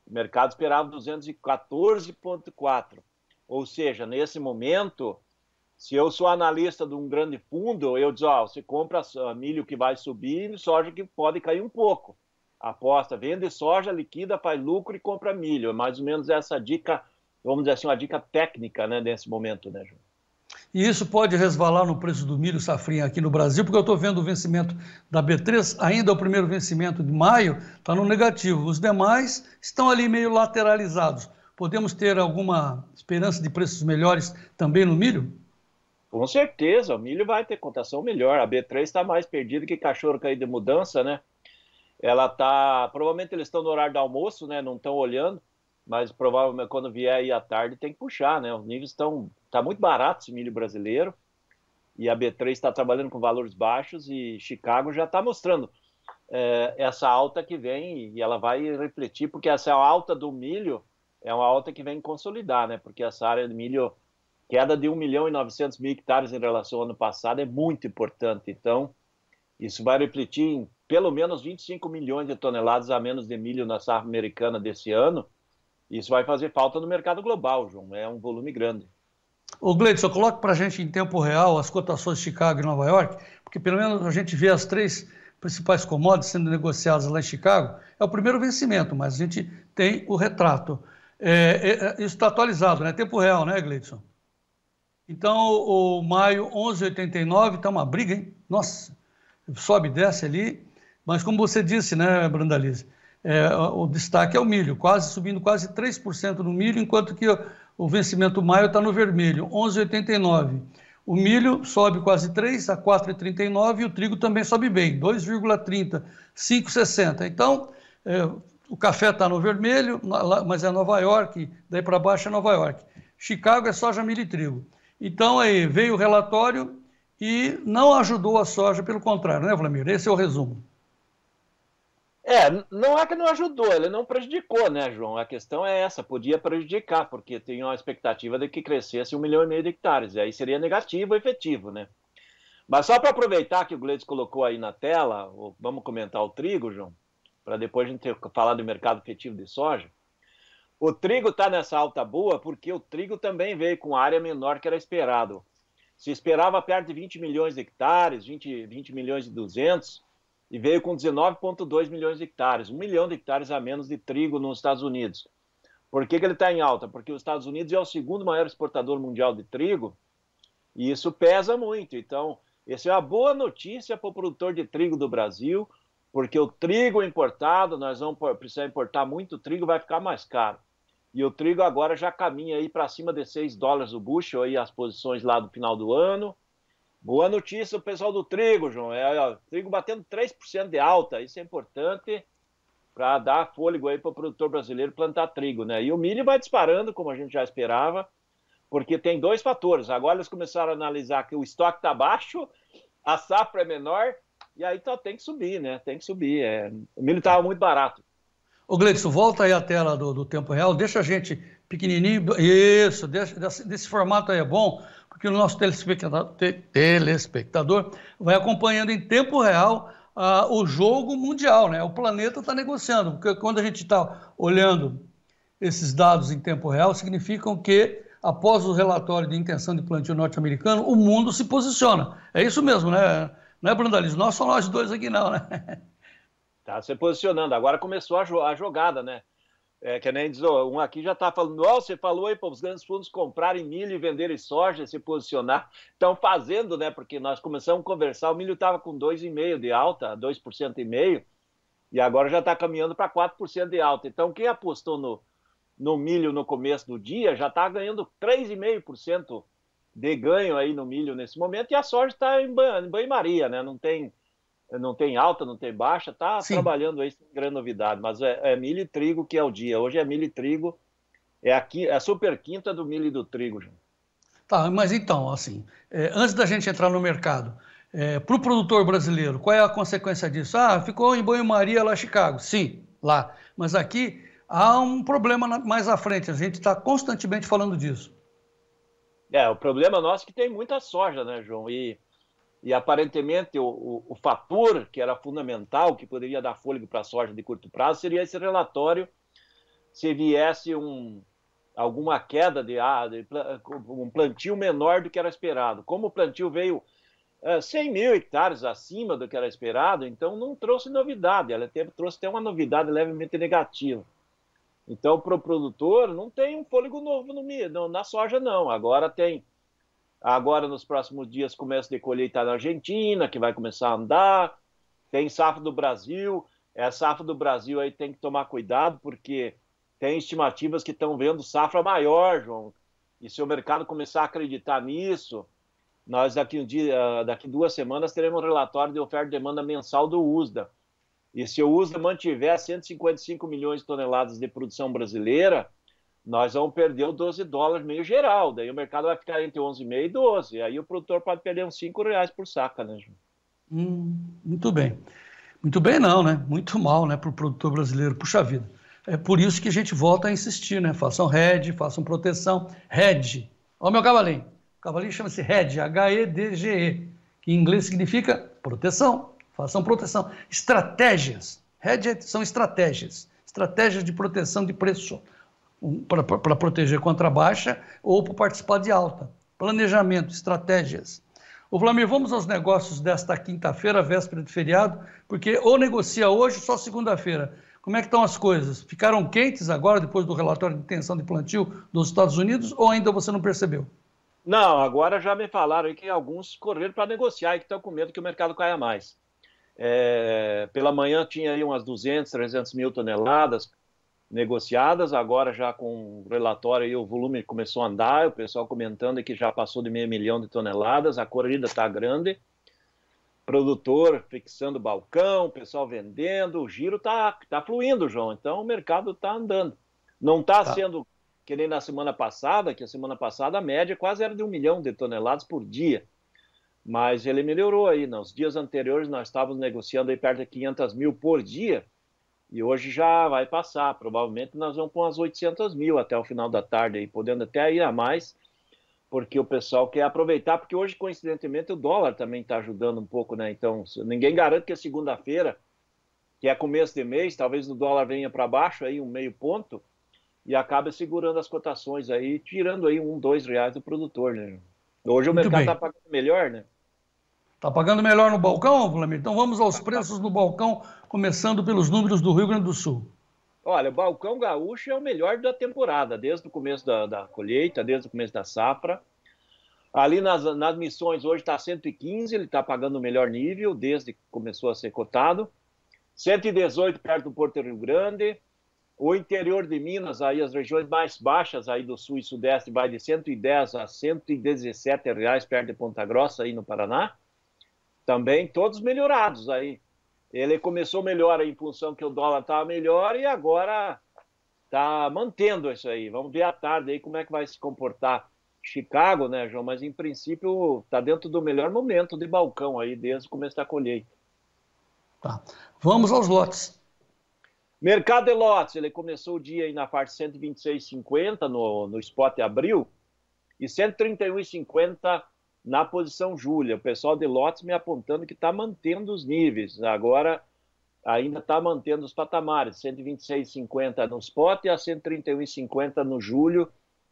O mercado esperava 214,4. Ou seja, nesse momento, Se eu sou analista de um grande fundo, eu digo, ó, você compra milho que vai subir e soja que pode cair um pouco. Aposta, vende soja, liquida, faz lucro e compra milho. É mais ou menos essa dica, vamos dizer assim, uma dica técnica, né, nesse momento, né, Júlio? E isso pode resvalar no preço do milho safrinha aqui no Brasil, porque eu estou vendo o vencimento da B3, ainda é o primeiro vencimento de maio, está no negativo. Os demais estão ali meio lateralizados. Podemos ter alguma esperança de preços melhores também no milho? Com certeza, o milho vai ter cotação melhor. A B3 está mais perdida que cachorro caído de mudança, né? Ela tá, provavelmente eles estão no horário do almoço, né? Não estão olhando, mas provavelmente quando vier aí à tarde tem que puxar, né? Os níveis estão, tá muito barato esse milho brasileiro e a B3 está trabalhando com valores baixos e Chicago já está mostrando essa alta que vem e ela vai refletir, porque essa alta do milho é uma alta que vem consolidar, né? Porque essa área de milho, queda de 1.900.000 hectares em relação ao ano passado é muito importante, então isso vai refletir em pelo menos 25 milhões de toneladas a menos de milho na safra americana desse ano. Isso vai fazer falta no mercado global, João. É um volume grande. Ô Gleidson, coloque para a gente em tempo real as cotações de Chicago e Nova York, porque pelo menos a gente vê as três principais commodities sendo negociadas lá em Chicago. É o primeiro vencimento, mas a gente tem o retrato. Isso está atualizado, né? Tempo real, né, Gleidson? Então, o maio 11,89, está uma briga, hein? Nossa, sobe e desce ali. Mas como você disse, né, Brandaliz, o destaque é o milho, subindo quase 3% no milho, enquanto que o vencimento maio está no vermelho, 11,89. O milho sobe quase 3 a 4,39 e o trigo também sobe bem, 2,30, 5,60. Então, o café está no vermelho, mas é Nova York, daí para baixo é Nova York. Chicago é soja, milho e trigo. Então, aí veio o relatório e não ajudou a soja, pelo contrário, né, Vlamir? Esse é o resumo. Não é que não ajudou, ele não prejudicou, né, João? A questão é essa, podia prejudicar, porque tem uma expectativa de que crescesse 1,5 milhão de hectares, aí seria negativo efetivo, né? Mas só para aproveitar que o Gleidson colocou aí na tela, vamos comentar o trigo, João, para depois a gente falar do mercado efetivo de soja. O trigo está nessa alta boa porque o trigo também veio com área menor que era esperado. Se esperava perto de 20 milhões de hectares, 20 milhões e 200, e veio com 19,2 milhões de hectares, 1 milhão de hectares a menos de trigo nos Estados Unidos. Por que ele está em alta? Porque os Estados Unidos é o segundo maior exportador mundial de trigo e isso pesa muito. Então, essa é uma boa notícia para o produtor de trigo do Brasil, porque o trigo importado, nós vamos precisar importar muito trigo, vai ficar mais caro. E o trigo agora já caminha aí para cima de $6 o bushel, aí as posições lá do final do ano. Boa notícia, o pessoal do trigo, João. O trigo batendo 3% de alta. Isso é importante para dar fôlego aí para o produtor brasileiro plantar trigo, né? E o milho vai disparando, como a gente já esperava, porque tem dois fatores. Agora eles começaram a analisar que o estoque está baixo, a safra é menor, e aí então, tem que subir, né? Tem que subir. O milho estava muito barato. Ô Gleidson, volta aí a tela do tempo real. Deixa a gente pequenininho. Isso, desse formato aí é bom, porque o nosso telespectador vai acompanhando em tempo real o jogo mundial, né? O planeta está negociando, porque quando a gente está olhando esses dados em tempo real, significam que, após o relatório de intenção de plantio norte-americano, o mundo se posiciona. É isso mesmo, né? Não é, Brandaliz? Nós só nós dois aqui não, né? Está se posicionando. Agora começou a jogada, né? Que nem diz, um aqui já está falando, você falou aí para os grandes fundos comprarem milho e venderem soja, se posicionar. Estão fazendo, né? Porque nós começamos a conversar, o milho estava com 2,5% de alta, 2,5%, e agora já está caminhando para 4% de alta. Então, quem apostou no milho no começo do dia já está ganhando 3,5% de ganho aí no milho nesse momento, e a soja está em banho-maria, né? Não tem alta, não tem baixa, está trabalhando aí sem grande novidade, mas é milho e trigo que é o dia. Hoje é milho e trigo, é a super quinta do milho e do trigo. Gente. Tá, mas então, assim, antes da gente entrar no mercado, para o produtor brasileiro, qual é a consequência disso? Ficou em banho-maria lá em Chicago. Sim, lá. Mas aqui há um problema mais à frente, a gente está constantemente falando disso. O problema nosso é que tem muita soja, né, João? E aparentemente o fator que era fundamental, que poderia dar fôlego para a soja de curto prazo, seria esse relatório, se viesse alguma queda de um plantio menor do que era esperado. Como o plantio veio 100 mil hectares acima do que era esperado, então não trouxe novidade, ela trouxe até uma novidade levemente negativa. Então, para o produtor, não tem um fôlego novo na soja, não. Agora tem. Agora, nos próximos dias, começa de colheita na Argentina, que vai começar a andar. Tem safra do Brasil. A safra do Brasil aí tem que tomar cuidado, porque tem estimativas que estão vendo safra maior, João. E se o mercado começar a acreditar nisso, nós daqui 2 semanas teremos um relatório de oferta e demanda mensal do USDA. E se o USDA mantiver 155 milhões de toneladas de produção brasileira, nós vamos perder o $12 meio geral. Daí o mercado vai ficar entre 11,5 e 12. Aí o produtor pode perder uns R$5 por saca, né, João? Muito bem. Muito bem não, né? Muito mal, né, para o produtor brasileiro. Puxa vida. É por isso que a gente volta a insistir, né? Façam hedge, façam proteção. Hedge. Olha o meu cavalinho. O cavalinho chama-se hedge, H-E-D-G-E, que em inglês significa proteção. Façam proteção. Estratégias. Hedge são estratégias. Estratégias de proteção de preço, para proteger contra baixa ou para participar de alta. Planejamento, estratégias. Ô, Vlamir, vamos aos negócios desta quinta-feira, véspera de feriado, porque ou negocia hoje, só segunda-feira. Como é que estão as coisas? Ficaram quentes agora, depois do relatório de intenção de plantio dos Estados Unidos, ou ainda você não percebeu? Não, agora já me falaram aí que alguns correram para negociar e que estão com medo que o mercado caia mais. Pela manhã tinha aí umas 200, 300 mil toneladas negociadas, agora já com o relatório aí o volume começou a andar, o pessoal comentando que já passou de 500 mil de toneladas, a corrida está grande, produtor fixando balcão, pessoal vendendo, o giro tá fluindo, João, então o mercado está andando. Não está sendo que nem na semana passada, que a semana passada a média quase era de 1 milhão de toneladas por dia. Mas ele melhorou aí, nos dias anteriores nós estávamos negociando aí perto de 500 mil por dia, e hoje já vai passar, provavelmente nós vamos com umas 800 mil até o final da tarde, aí, podendo até ir a mais, porque o pessoal quer aproveitar, porque hoje coincidentemente o dólar também está ajudando um pouco, né? Então ninguém garante que a segunda-feira, que é começo de mês, talvez o dólar venha para baixo aí 1,5 ponto, e acaba segurando as cotações aí, tirando aí R$1, R$2 do produtor, né? Hoje o mercado está pagando melhor, né? Está pagando melhor no balcão, Vlamir? Então vamos aos preços no balcão, começando pelos números do Rio Grande do Sul. Olha, o balcão gaúcho é o melhor da temporada, desde o começo da colheita, desde o começo da safra. Ali nas missões hoje está 115, ele está pagando o melhor nível, desde que começou a ser cotado. 118 perto do Porto Rio Grande. O interior de Minas, aí as regiões mais baixas aí do sul e sudeste, vai de 110 a R$117 perto de Ponta Grossa, aí no Paraná. Também todos melhorados aí. Ele começou melhor aí, em função que o dólar estava melhor e agora está mantendo isso aí. Vamos ver à tarde aí como é que vai se comportar Chicago, né, João? Mas em princípio está dentro do melhor momento de balcão aí desde o começo da colheita. Tá. Vamos aos lotes. Mercado de lotes, ele começou o dia aí na faixa 126,50 no spot abril e 131,50 na posição Júlia. O pessoal de lotes me apontando que está mantendo os níveis. Agora ainda está mantendo os patamares. 126,50 no spot e a 131,50 no julho.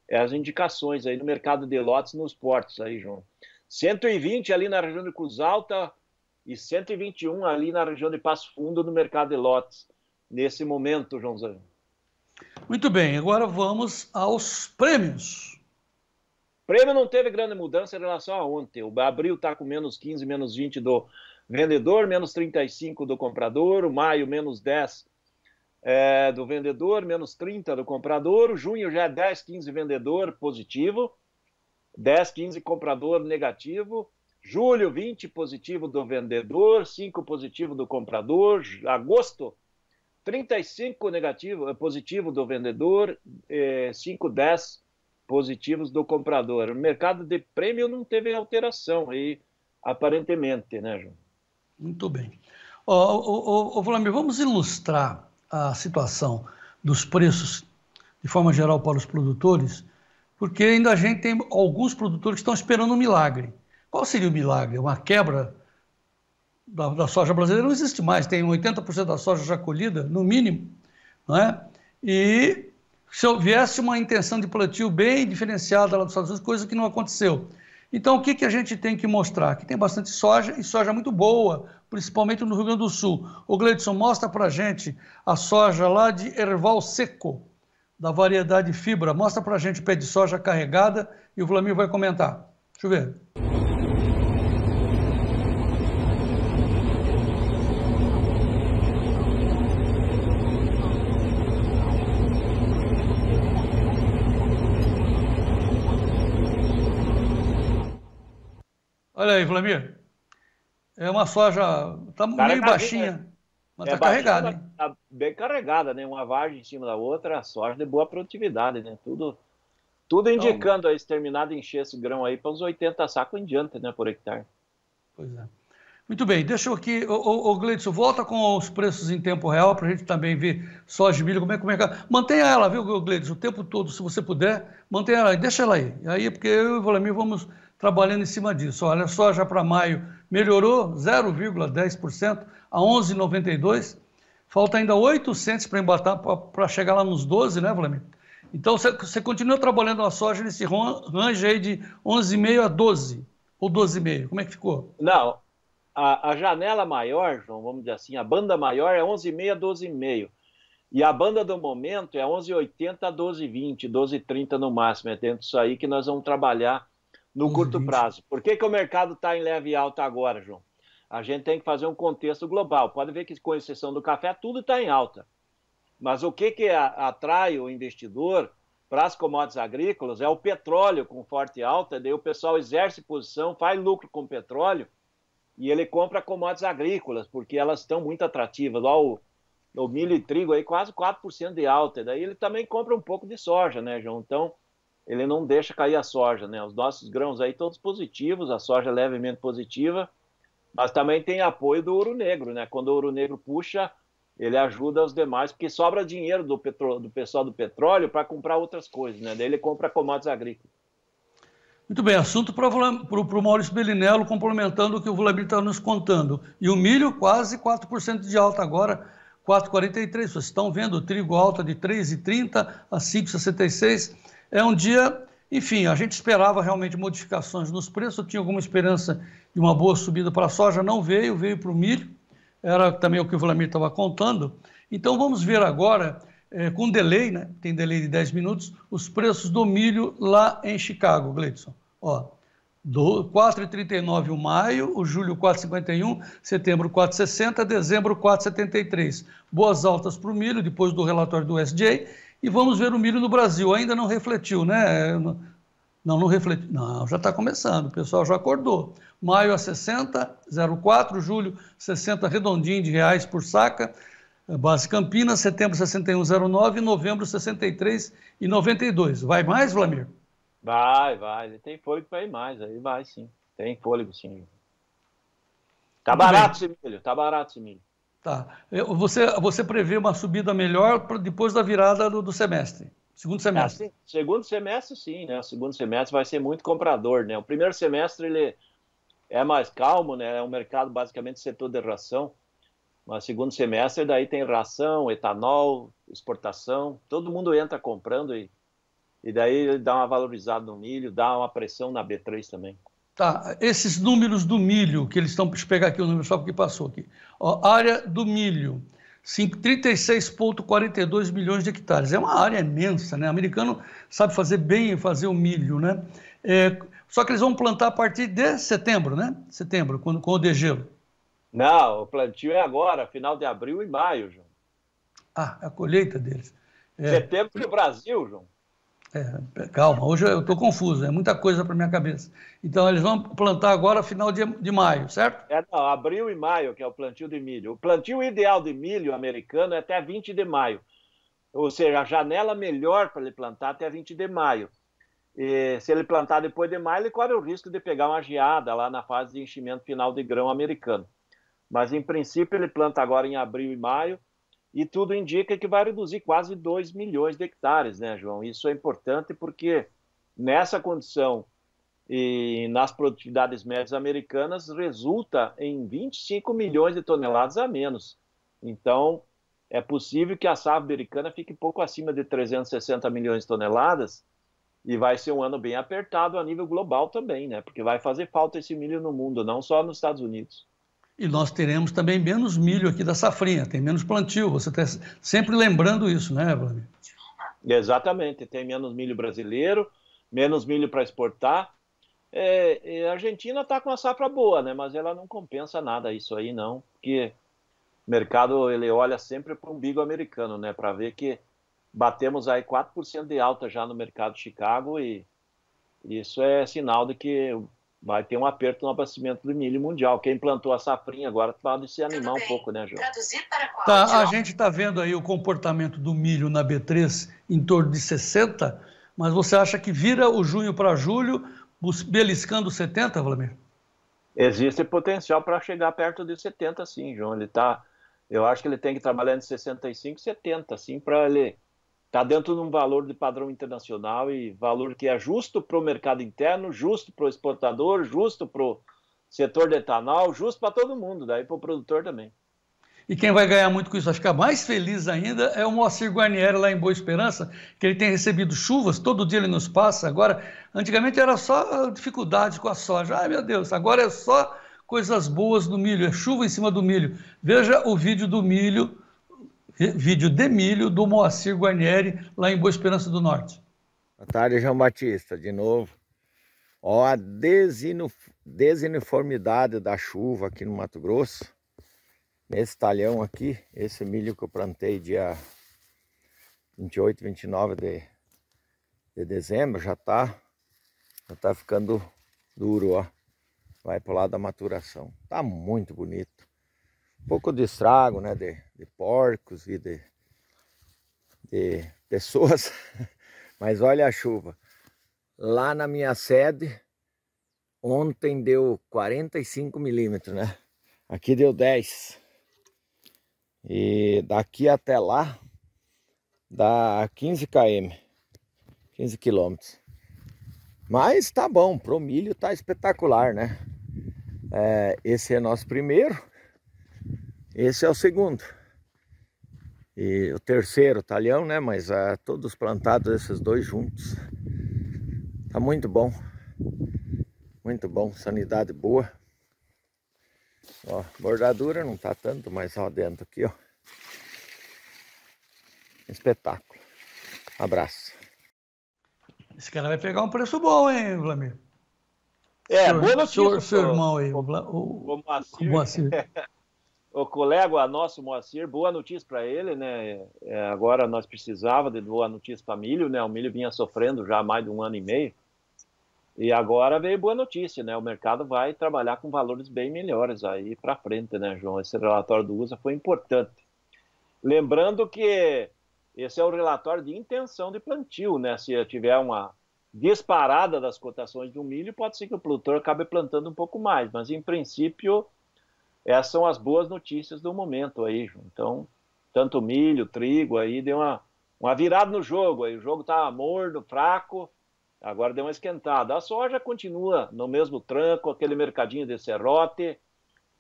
É as indicações aí no mercado de lotes nos portos aí, João. 120 ali na região de Cruz Alta e 121 ali na região de Passo Fundo no mercado de lotes. Nesse momento, Joãozinho. Muito bem, agora vamos aos prêmios. O prêmio não teve grande mudança em relação a ontem. O abril está com menos 15, menos 20 do vendedor, menos 35 do comprador. O maio, menos 10 do vendedor, menos 30 do comprador. O junho já é 10, 15 vendedor positivo, 10, 15 comprador negativo. Julho, 20 positivo do vendedor, 5 positivo do comprador. Agosto, 35 negativo, positivo do vendedor, 5, 10 positivos do comprador. O mercado de prêmio não teve alteração aí, aparentemente, né, João? Muito bem. Vlamir, vamos ilustrar a situação dos preços de forma geral para os produtores, porque ainda a gente tem alguns produtores que estão esperando um milagre. Qual seria o milagre? Uma quebra da soja brasileira? Não existe mais, tem 80% da soja já colhida, no mínimo, não é? E se houvesse uma intenção de plantio bem diferenciada lá dos Estados Unidos, coisa que não aconteceu. Então, o que, que a gente tem que mostrar? Que tem bastante soja, e soja muito boa, principalmente no Rio Grande do Sul. O Gleidson, mostra para a gente a soja lá de Erval Seco, da variedade Fibra. Mostra para a gente o pé de soja carregada e o Vlamir vai comentar. Deixa eu ver. Olha aí, Vlamir. É uma soja, tá meio baixinha, mas tá carregada. Hein? Tá bem carregada, né? Uma vagem em cima da outra, a soja de boa produtividade, né? Tudo indicando aí, se terminar de encher esse grão aí para uns 80 sacos em diante, né, por hectare. Pois é. Muito bem, deixa eu aqui, ô Gleidson, volta com os preços em tempo real para a gente também ver soja e milho, como é que o mercado... Mantenha ela, viu, Gleidson, o tempo todo, se você puder, mantenha ela aí, deixa ela aí. Aí, porque eu e o Vlamir vamos trabalhando em cima disso. Olha, soja para maio melhorou 0,10% a 11,92. Falta ainda 8 cents para embatar, para chegar lá nos 12, né, Vlamir? Então, você continua trabalhando a soja nesse range aí de 11,5 a 12, ou 12,5, como é que ficou? Não, a janela maior, João, vamos dizer assim, a banda maior é 11,5 a 12,5, e a banda do momento é 11,80 a 12,20, 12,30 no máximo, é dentro disso aí que nós vamos trabalhar no curto prazo. Por que o mercado está em leve alta agora, João? A gente tem que fazer um contexto global, pode ver que com exceção do café, tudo está em alta. Mas o que atrai o investidor para as commodities agrícolas é o petróleo com forte alta, daí o pessoal exerce posição, faz lucro com petróleo e ele compra commodities agrícolas, porque elas estão muito atrativas. Lá o milho e trigo aí quase 4% de alta, daí ele também compra um pouco de soja, né, João? Então, ele não deixa cair a soja, né? Os nossos grãos aí todos positivos, a soja levemente positiva, mas também tem apoio do ouro negro, né? Quando o ouro negro puxa, ele ajuda os demais, porque sobra dinheiro do pessoal do petróleo para comprar outras coisas, né? Daí ele compra commodities agrícolas. Muito bem, assunto para o Maurício Bellinello, complementando o que o Vlamir está nos contando. E o milho, quase 4% de alta agora, 4,43. Vocês estão vendo o trigo alta de 3,30 a 5,66. É um dia, enfim, a gente esperava realmente modificações nos preços, eu tinha alguma esperança de uma boa subida para a soja, não veio, veio para o milho. Era também o que o Vlamir estava contando. Então, vamos ver agora, com delay, né? Tem delay de 10 minutos, os preços do milho lá em Chicago, Gleidson. Ó, 4,39 o maio, o julho 4,51, setembro 4,60, dezembro 4,73. Boas altas para o milho, depois do relatório do USDA. E vamos ver o milho no Brasil. Ainda não refletiu, né? Não refletiu. Não, já está começando, o pessoal já acordou. Maio a 60,04, julho 60 redondinho de reais por saca, base Campinas, setembro 61,09, novembro 63,92. Vai mais, Vlamir? Vai. Ele tem fôlego para ir mais, aí vai sim. Tem fôlego sim. Tá barato esse milho, tá barato esse milho. Tá. Você prevê uma subida melhor depois da virada do semestre? Segundo semestre. Segundo semestre, sim, né? O segundo semestre vai ser muito comprador, né? O primeiro semestre ele é mais calmo, né? É um mercado basicamente setor de ração. Mas segundo semestre daí tem ração, etanol, exportação, todo mundo entra comprando e daí ele dá uma valorizada no milho, dá uma pressão na B3 também. Tá, esses números do milho que eles estão, deixa eu pegar aqui o número só porque passou aqui. Ó, área do milho. 36,42 milhões de hectares. É uma área imensa, né? O americano sabe fazer bem, fazer o milho, né? Só que eles vão plantar a partir de setembro, né? Setembro, com o degelo. Não, o plantio é agora, final de abril e maio, João. Ah, a colheita deles. Setembro no Brasil, João. Calma, hoje eu estou confuso, é muita coisa para minha cabeça. Então, eles vão plantar agora final de maio, certo? Não, abril e maio, que é o plantio de milho. O plantio ideal de milho americano é até 20 de maio. Ou seja, a janela melhor para ele plantar até 20 de maio. E, se ele plantar depois de maio, ele corre o risco de pegar uma geada lá na fase de enchimento final de grão americano. Mas, em princípio, ele planta agora em abril e maio. E tudo indica que vai reduzir quase 2 milhões de hectares, né, João? Isso é importante porque nessa condição e nas produtividades médias americanas resulta em 25 milhões de toneladas a menos. Então, é possível que a safra americana fique pouco acima de 360 milhões de toneladas e vai ser um ano bem apertado a nível global também, né? Porque vai fazer falta esse milho no mundo, não só nos Estados Unidos. E nós teremos também menos milho aqui da safrinha, tem menos plantio, você está sempre lembrando isso, né, Vladimir? Exatamente, tem menos milho brasileiro, menos milho para exportar. A Argentina está com uma safra boa, né? Mas ela não compensa nada isso aí, não, porque o mercado ele olha sempre para o umbigo americano, né? Para ver que batemos aí 4% de alta já no mercado de Chicago e isso é sinal de que vai ter um aperto no abastecimento do milho mundial. Quem plantou a safrinha agora pode se animar um pouco, né, João? Tá, a gente está vendo aí o comportamento do milho na B3 em torno de 60, mas você acha que vira o junho para julho, beliscando 70, Vlamir? Existe potencial para chegar perto de 70, sim, João. Ele tá, eu acho que ele tem que trabalhar entre 65 e 70, assim, para ele... Está dentro de um valor de padrão internacional e valor que é justo para o mercado interno, justo para o exportador, justo para o setor de etanol, justo para todo mundo, daí para o produtor também. E quem vai ganhar muito com isso, vai ficar mais feliz ainda, é o Moacir Guarnieri lá em Boa Esperança, que ele tem recebido chuvas, todo dia ele nos passa. Agora, antigamente era só dificuldade com a soja. Ai, meu Deus, agora é só coisas boas no milho, é chuva em cima do milho. Veja o vídeo do milho. Vídeo de milho do Moacir Guarnieri, lá em Boa Esperança do Norte. Boa tarde, João Batista, de novo. Ó, a desuniformidade da chuva aqui no Mato Grosso. Nesse talhão aqui, esse milho que eu plantei dia 28, 29 de dezembro, já tá ficando duro, ó. Vai pro lado da maturação. Tá muito bonito. Um pouco de estrago, né, de porcos e de pessoas, mas olha a chuva. Lá na minha sede, ontem deu 45 milímetros, né? Aqui deu 10. E daqui até lá, dá 15 km, 15 quilômetros. Mas tá bom, pro milho tá espetacular, né? Esse é nosso primeiro. Esse é o segundo e o terceiro talhão, né? Mas todos plantados, esses dois juntos. Tá muito bom. Muito bom, sanidade boa. Ó, bordadura não tá tanto, mas ó dentro aqui, ó. Espetáculo. Abraço. Esse cara vai pegar um preço bom, hein, Vlamir? Boa notícia. Seu irmão aí, o Moacir. O colega nosso, Moacir, boa notícia para ele, né? Agora nós precisava de boa notícia para milho, né? O milho vinha sofrendo já há mais de um ano e meio. E agora veio boa notícia, né? O mercado vai trabalhar com valores bem melhores aí para frente, né, João? Esse relatório do USA foi importante. Lembrando que esse é o relatório de intenção de plantio, né? Se tiver uma disparada das cotações do milho, pode ser que o produtor acabe plantando um pouco mais, mas em princípio... Essas são as boas notícias do momento aí, João. Então, tanto milho, trigo aí, deu uma virada no jogo aí. O jogo tá morno, fraco, agora deu uma esquentada. A soja continua no mesmo tranco, aquele mercadinho de serrote,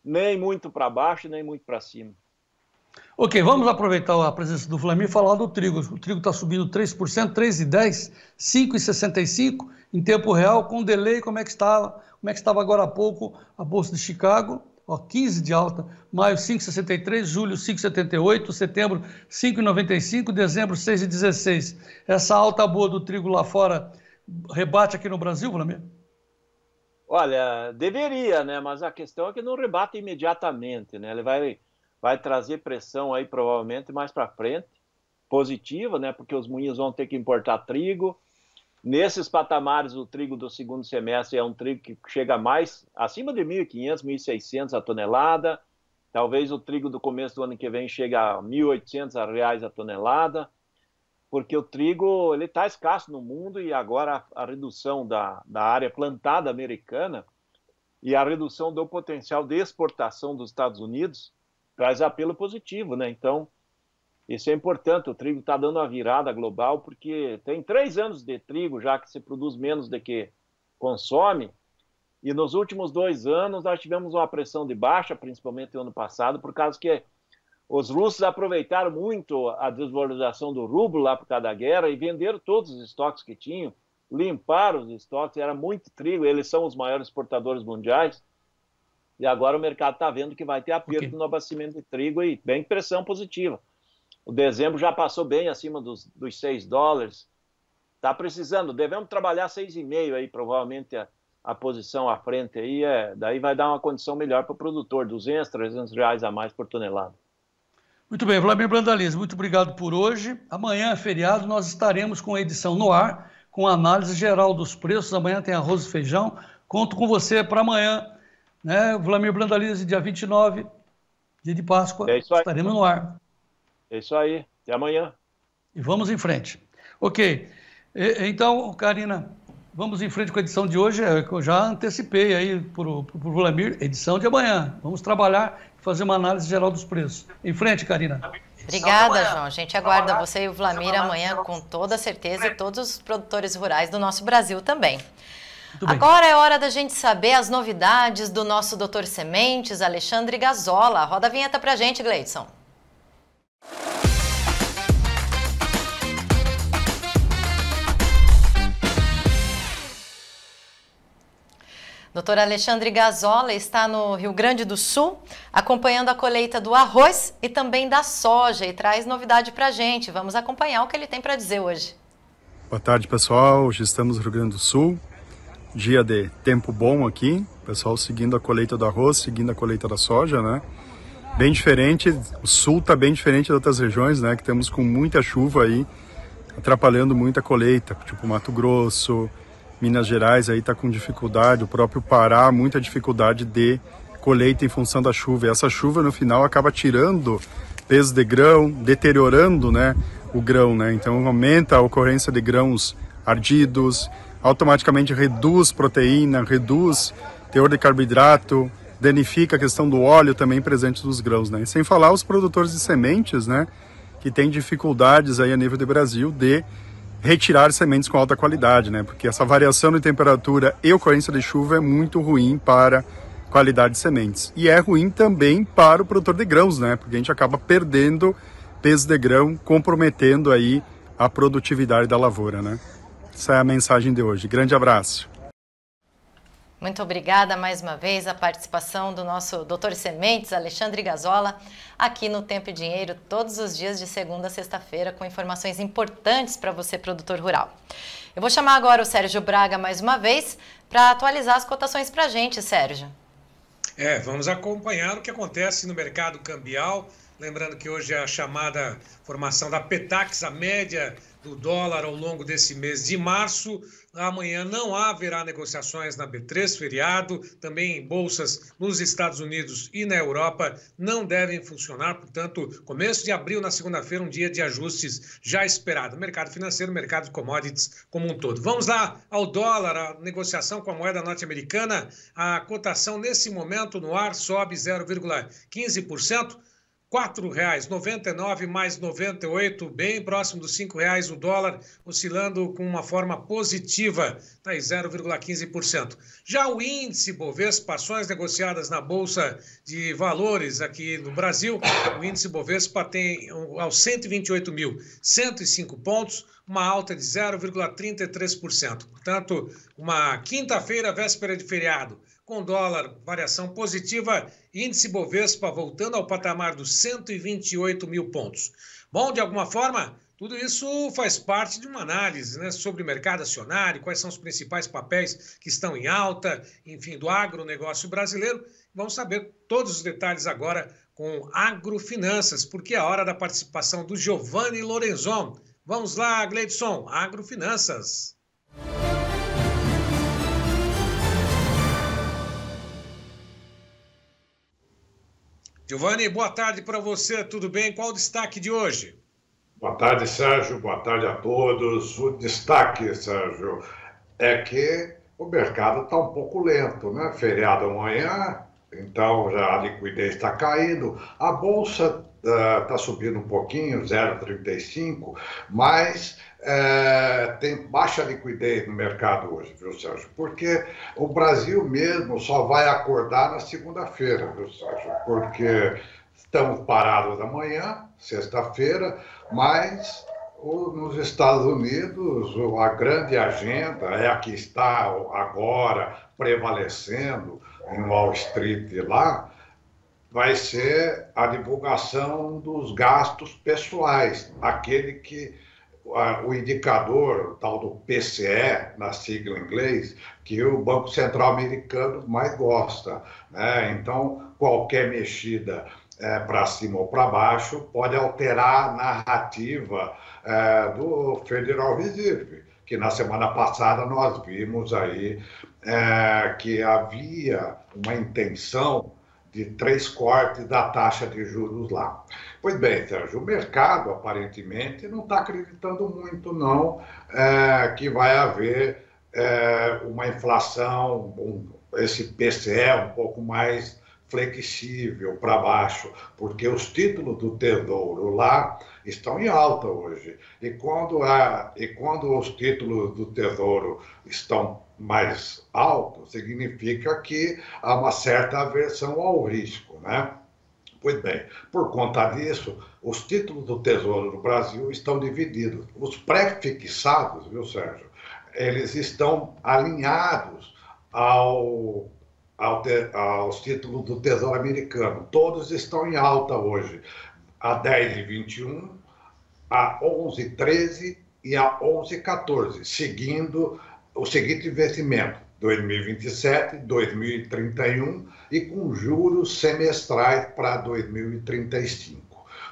nem muito para baixo, nem muito para cima. Ok, vamos aproveitar a presença do Vlamir e falar do trigo. O trigo está subindo 3%, 3,10%, 5,65% em tempo real, com delay, como é que estava agora há pouco a Bolsa de Chicago. Ó, 15 de alta, maio 5,63, julho 5,78, setembro 5,95, dezembro 6,16. Essa alta boa do trigo lá fora rebate aqui no Brasil, Vlamir? Olha, deveria, né? Mas a questão é que não rebate imediatamente, né? Ele vai trazer pressão aí provavelmente mais para frente, positiva, né? Porque os moinhos vão ter que importar trigo. Nesses patamares, o trigo do segundo semestre é um trigo que chega mais acima de 1.500, 1.600 a tonelada. Talvez o trigo do começo do ano que vem chegue a 1.800 reais a tonelada, porque o trigo ele está escasso no mundo e agora a redução da área plantada americana e a redução do potencial de exportação dos Estados Unidos traz apelo positivo, né? Então, isso é importante, o trigo está dando uma virada global, porque tem 3 anos de trigo já que se produz menos do que consome, e nos últimos 2 anos nós tivemos uma pressão de baixa, principalmente no ano passado, por causa que Os russos aproveitaram muito a desvalorização do rublo lá por causa da guerra e venderam todos os estoques que tinham, limparam os estoques, era muito trigo, eles são os maiores exportadores mundiais. E agora o mercado está vendo que vai ter aperto no abastecimento de trigo e bem pressão positiva. O dezembro já passou bem acima dos 6 dólares. Está precisando, devemos trabalhar 6,5 aí, provavelmente a posição à frente aí, daí vai dar uma condição melhor para o produtor, 200, 300 reais a mais por tonelada. Muito bem, Vlamir Brandaliz, muito obrigado por hoje. Amanhã, feriado, nós estaremos com a edição no ar, com a análise geral dos preços. Amanhã tem arroz e feijão. Conto com você para amanhã. Né? Vlamir Brandaliz, dia 29, dia de Páscoa, estaremos no ar. É isso aí, até amanhã. E vamos em frente. Ok, então, Karina, vamos em frente com a edição de hoje, eu já antecipei aí para o Vlamir, edição de amanhã. Vamos trabalhar e fazer uma análise geral dos preços. Em frente, Karina. Obrigada, João. A gente aguarda você e o Vlamir amanhã com toda certeza e todos os produtores rurais do nosso Brasil também. Agora é hora da gente saber as novidades do nosso Dr. Sementes, Alexandre Gazola. Roda a vinheta pra gente, Gleidson. Dr. Alexandre Gazola está no Rio Grande do Sul, acompanhando a colheita do arroz e também da soja e traz novidade pra gente. Vamos acompanhar o que ele tem para dizer hoje. Boa tarde, pessoal. Hoje estamos no Rio Grande do Sul. Dia de tempo bom aqui, pessoal seguindo a colheita do arroz, seguindo a colheita da soja, né? Bem diferente, o sul tá bem diferente de outras regiões, né? Que temos com muita chuva aí, atrapalhando muito a colheita, tipo Mato Grosso, Minas Gerais aí tá com dificuldade, o próprio Pará, muita dificuldade de colheita em função da chuva. E essa chuva no final acaba tirando peso de grão, deteriorando, né? O grão, né? Então aumenta a ocorrência de grãos ardidos, automaticamente reduz proteína, reduz teor de carboidrato, danifica a questão do óleo também presente nos grãos, né? E sem falar os produtores de sementes, né? Que tem dificuldades aí a nível do Brasil de retirar sementes com alta qualidade, né? Porque essa variação de temperatura e ocorrência de chuva é muito ruim para a qualidade de sementes. E é ruim também para o produtor de grãos, né? Porque a gente acaba perdendo peso de grão, comprometendo aí a produtividade da lavoura, né? Essa é a mensagem de hoje. Grande abraço. Muito obrigada mais uma vez a participação do nosso Dr. Sementes, Alexandre Gazola, aqui no Tempo e Dinheiro, todos os dias de segunda a sexta-feira, com informações importantes para você, produtor rural. Eu vou chamar agora o Sérgio Braga mais uma vez para atualizar as cotações para a gente, Sérgio. Vamos acompanhar o que acontece no mercado cambial. Lembrando que hoje é a chamada formação da Petax, a média do dólar ao longo desse mês de março. Amanhã não haverá negociações na B3, feriado. Também bolsas nos Estados Unidos e na Europa não devem funcionar. Portanto, começo de abril, na segunda-feira, um dia de ajustes já esperado. Mercado financeiro, mercado de commodities como um todo. Vamos lá ao dólar, a negociação com a moeda norte-americana. A cotação nesse momento no ar sobe 0,15%. R$ 4,99 mais 98, bem próximo dos R$ 5,00 o dólar, oscilando com uma forma positiva, está aí 0,15%. Já o índice Bovespa, ações negociadas na Bolsa de Valores aqui no Brasil, o índice Bovespa tem aos 128.105 pontos, uma alta de 0,33%. Portanto, uma quinta-feira, véspera de feriado. Com dólar, variação positiva, índice Bovespa voltando ao patamar dos 128 mil pontos. Bom, de alguma forma, tudo isso faz parte de uma análise, né, sobre o mercado acionário, quais são os principais papéis que estão em alta, enfim, do agronegócio brasileiro. Vamos saber todos os detalhes agora com Agrofinanças, porque é a hora da participação do Giovanni Lorenzon. Vamos lá, Gleidson, Agrofinanças. Giovanni, boa tarde para você, tudo bem? Qual o destaque de hoje? Boa tarde, Sérgio, boa tarde a todos. O destaque, Sérgio, é que o mercado está um pouco lento, né? Feriado amanhã, então já a liquidez está caindo. A Bolsa está subindo um pouquinho, 0,35, mas tem baixa liquidez no mercado hoje, viu, Sérgio? Porque o Brasil mesmo só vai acordar na segunda-feira, viu, Sérgio? Porque estamos parados amanhã, sexta-feira, mas nos Estados Unidos a grande agenda é a que está agora prevalecendo em Wall Street lá, vai ser a divulgação dos gastos pessoais, aquele que o indicador tal do PCE, na sigla em inglês, que o Banco Central americano mais gosta, né? Então, qualquer mexida para cima ou para baixo pode alterar a narrativa do Federal Reserve, que na semana passada nós vimos aí que havia uma intenção de 3 cortes da taxa de juros lá. Pois bem, Sérgio, o mercado aparentemente não está acreditando muito não que vai haver uma inflação, esse PCE um pouco mais flexível para baixo, porque os títulos do Tesouro lá estão em alta hoje. E quando os títulos do Tesouro estão mais altos, significa que há uma certa aversão ao risco, né? Pois bem, por conta disso, os títulos do Tesouro do Brasil estão divididos. Os pré-fixados, viu, Sérgio, eles estão alinhados aos títulos do Tesouro americano. Todos estão em alta hoje, a 10,21, a 11,13 e a 11,14, seguindo o seguinte investimento, 2027, 2031 e com juros semestrais para 2035.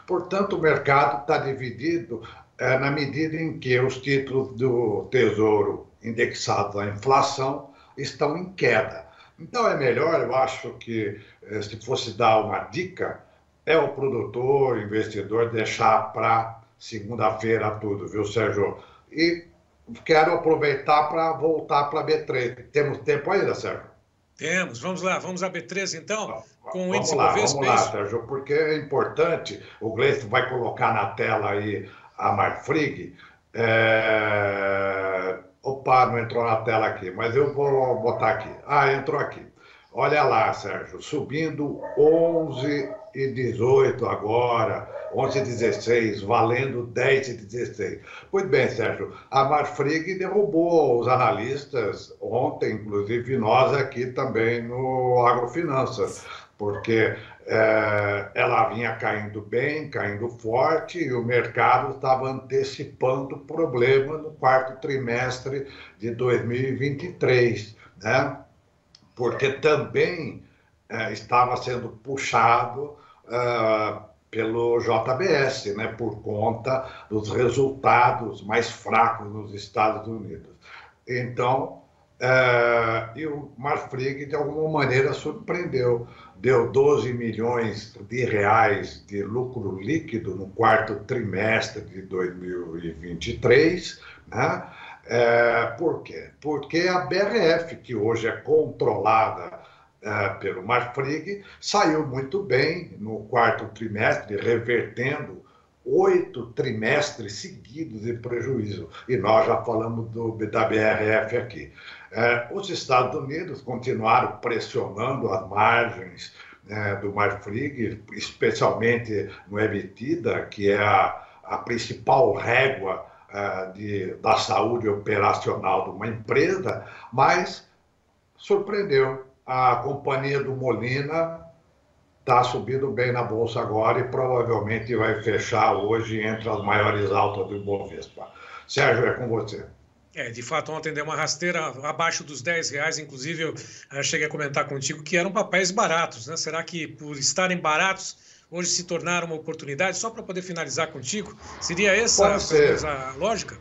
Portanto, o mercado está dividido na medida em que os títulos do Tesouro indexados à inflação estão em queda. Então é melhor, eu acho que, se fosse dar uma dica, é o produtor, o investidor, deixar para segunda-feira tudo, viu, Sérgio? E quero aproveitar para voltar para a B3. Temos tempo ainda, Sérgio? Temos, vamos lá, vamos à B3 então, com o índice Bovespa. Vamos lá, Sérgio, porque é importante, o Gleidson vai colocar na tela aí a Marfrig. Opa, não entrou na tela aqui, mas eu vou botar aqui. Ah, entrou aqui. Olha lá, Sérgio, subindo 11,18 agora, 11,16, valendo 10,16. Muito bem, Sérgio, a Marfrig derrubou os analistas ontem, inclusive nós aqui também no Agrofinanças, porque ela vinha caindo bem, caindo forte, e o mercado estava antecipando o problema no quarto trimestre de 2023, né? Porque também estava sendo puxado pelo JBS, né? Por conta dos resultados mais fracos nos Estados Unidos. Então, e o Marfrig, de alguma maneira, surpreendeu. Deu 12 milhões de reais de lucro líquido no quarto trimestre de 2023. Né? Por quê? Porque a BRF, que hoje é controlada pelo Marfrig, saiu muito bem no quarto trimestre, revertendo 8 trimestres seguidos de prejuízo. E nós já falamos da BRF aqui. Os Estados Unidos continuaram pressionando as margens do Marfrig, especialmente no EBITDA, que é a principal régua da saúde operacional de uma empresa, mas surpreendeu. A companhia do Molina está subindo bem na Bolsa agora e provavelmente vai fechar hoje entre as maiores altas do Ibovespa. Sérgio, é com você. De fato, ontem deu uma rasteira abaixo dos R$10, inclusive eu cheguei a comentar contigo que eram papéis baratos, né? Será que por estarem baratos, hoje se tornaram uma oportunidade? Só para poder finalizar contigo, seria essa a lógica?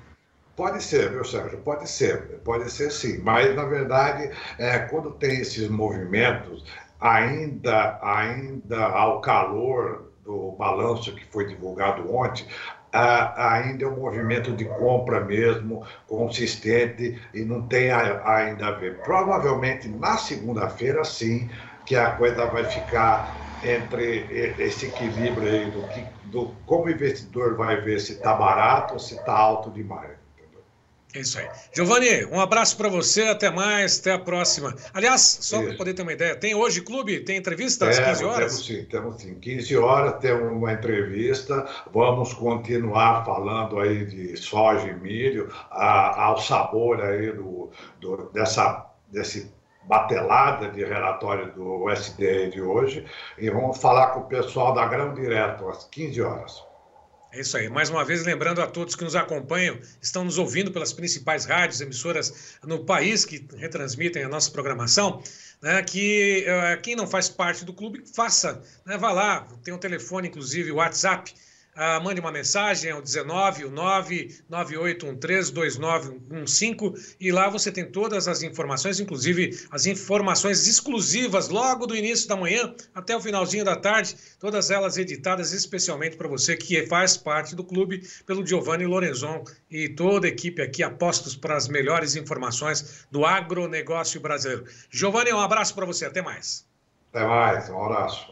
Pode ser, meu Sérgio, pode ser sim, mas na verdade, quando tem esses movimentos, ainda ao calor do balanço que foi divulgado ontem, ainda é um movimento de compra mesmo, consistente, e não tem ainda a ver. Provavelmente na segunda-feira, sim, que a coisa vai ficar entre esse equilíbrio aí do como o investidor vai ver se está barato ou se está alto demais. É isso aí. Giovanni, um abraço para você, até mais, até a próxima. Aliás, só para poder ter uma ideia, tem hoje clube, tem entrevista às 15 horas? Temos sim. 15 horas tem uma entrevista, vamos continuar falando aí de soja e milho, ao sabor aí desse batelada de relatório do USDA de hoje, e vamos falar com o pessoal da Grão Direto às 15 horas. É isso aí. Mais uma vez, lembrando a todos que nos acompanham, estão nos ouvindo pelas principais rádios, emissoras no país que retransmitem a nossa programação, né, que quem não faz parte do clube, faça, né, vá lá, tem um telefone, inclusive o WhatsApp, mande uma mensagem ao 19998132915 e lá você tem todas as informações, inclusive as informações exclusivas logo do início da manhã até o finalzinho da tarde, todas elas editadas especialmente para você que faz parte do clube, pelo Giovanni Lorenzon e toda a equipe aqui, apostos para as melhores informações do agronegócio brasileiro. Giovanni, um abraço para você, até mais. Até mais, um abraço.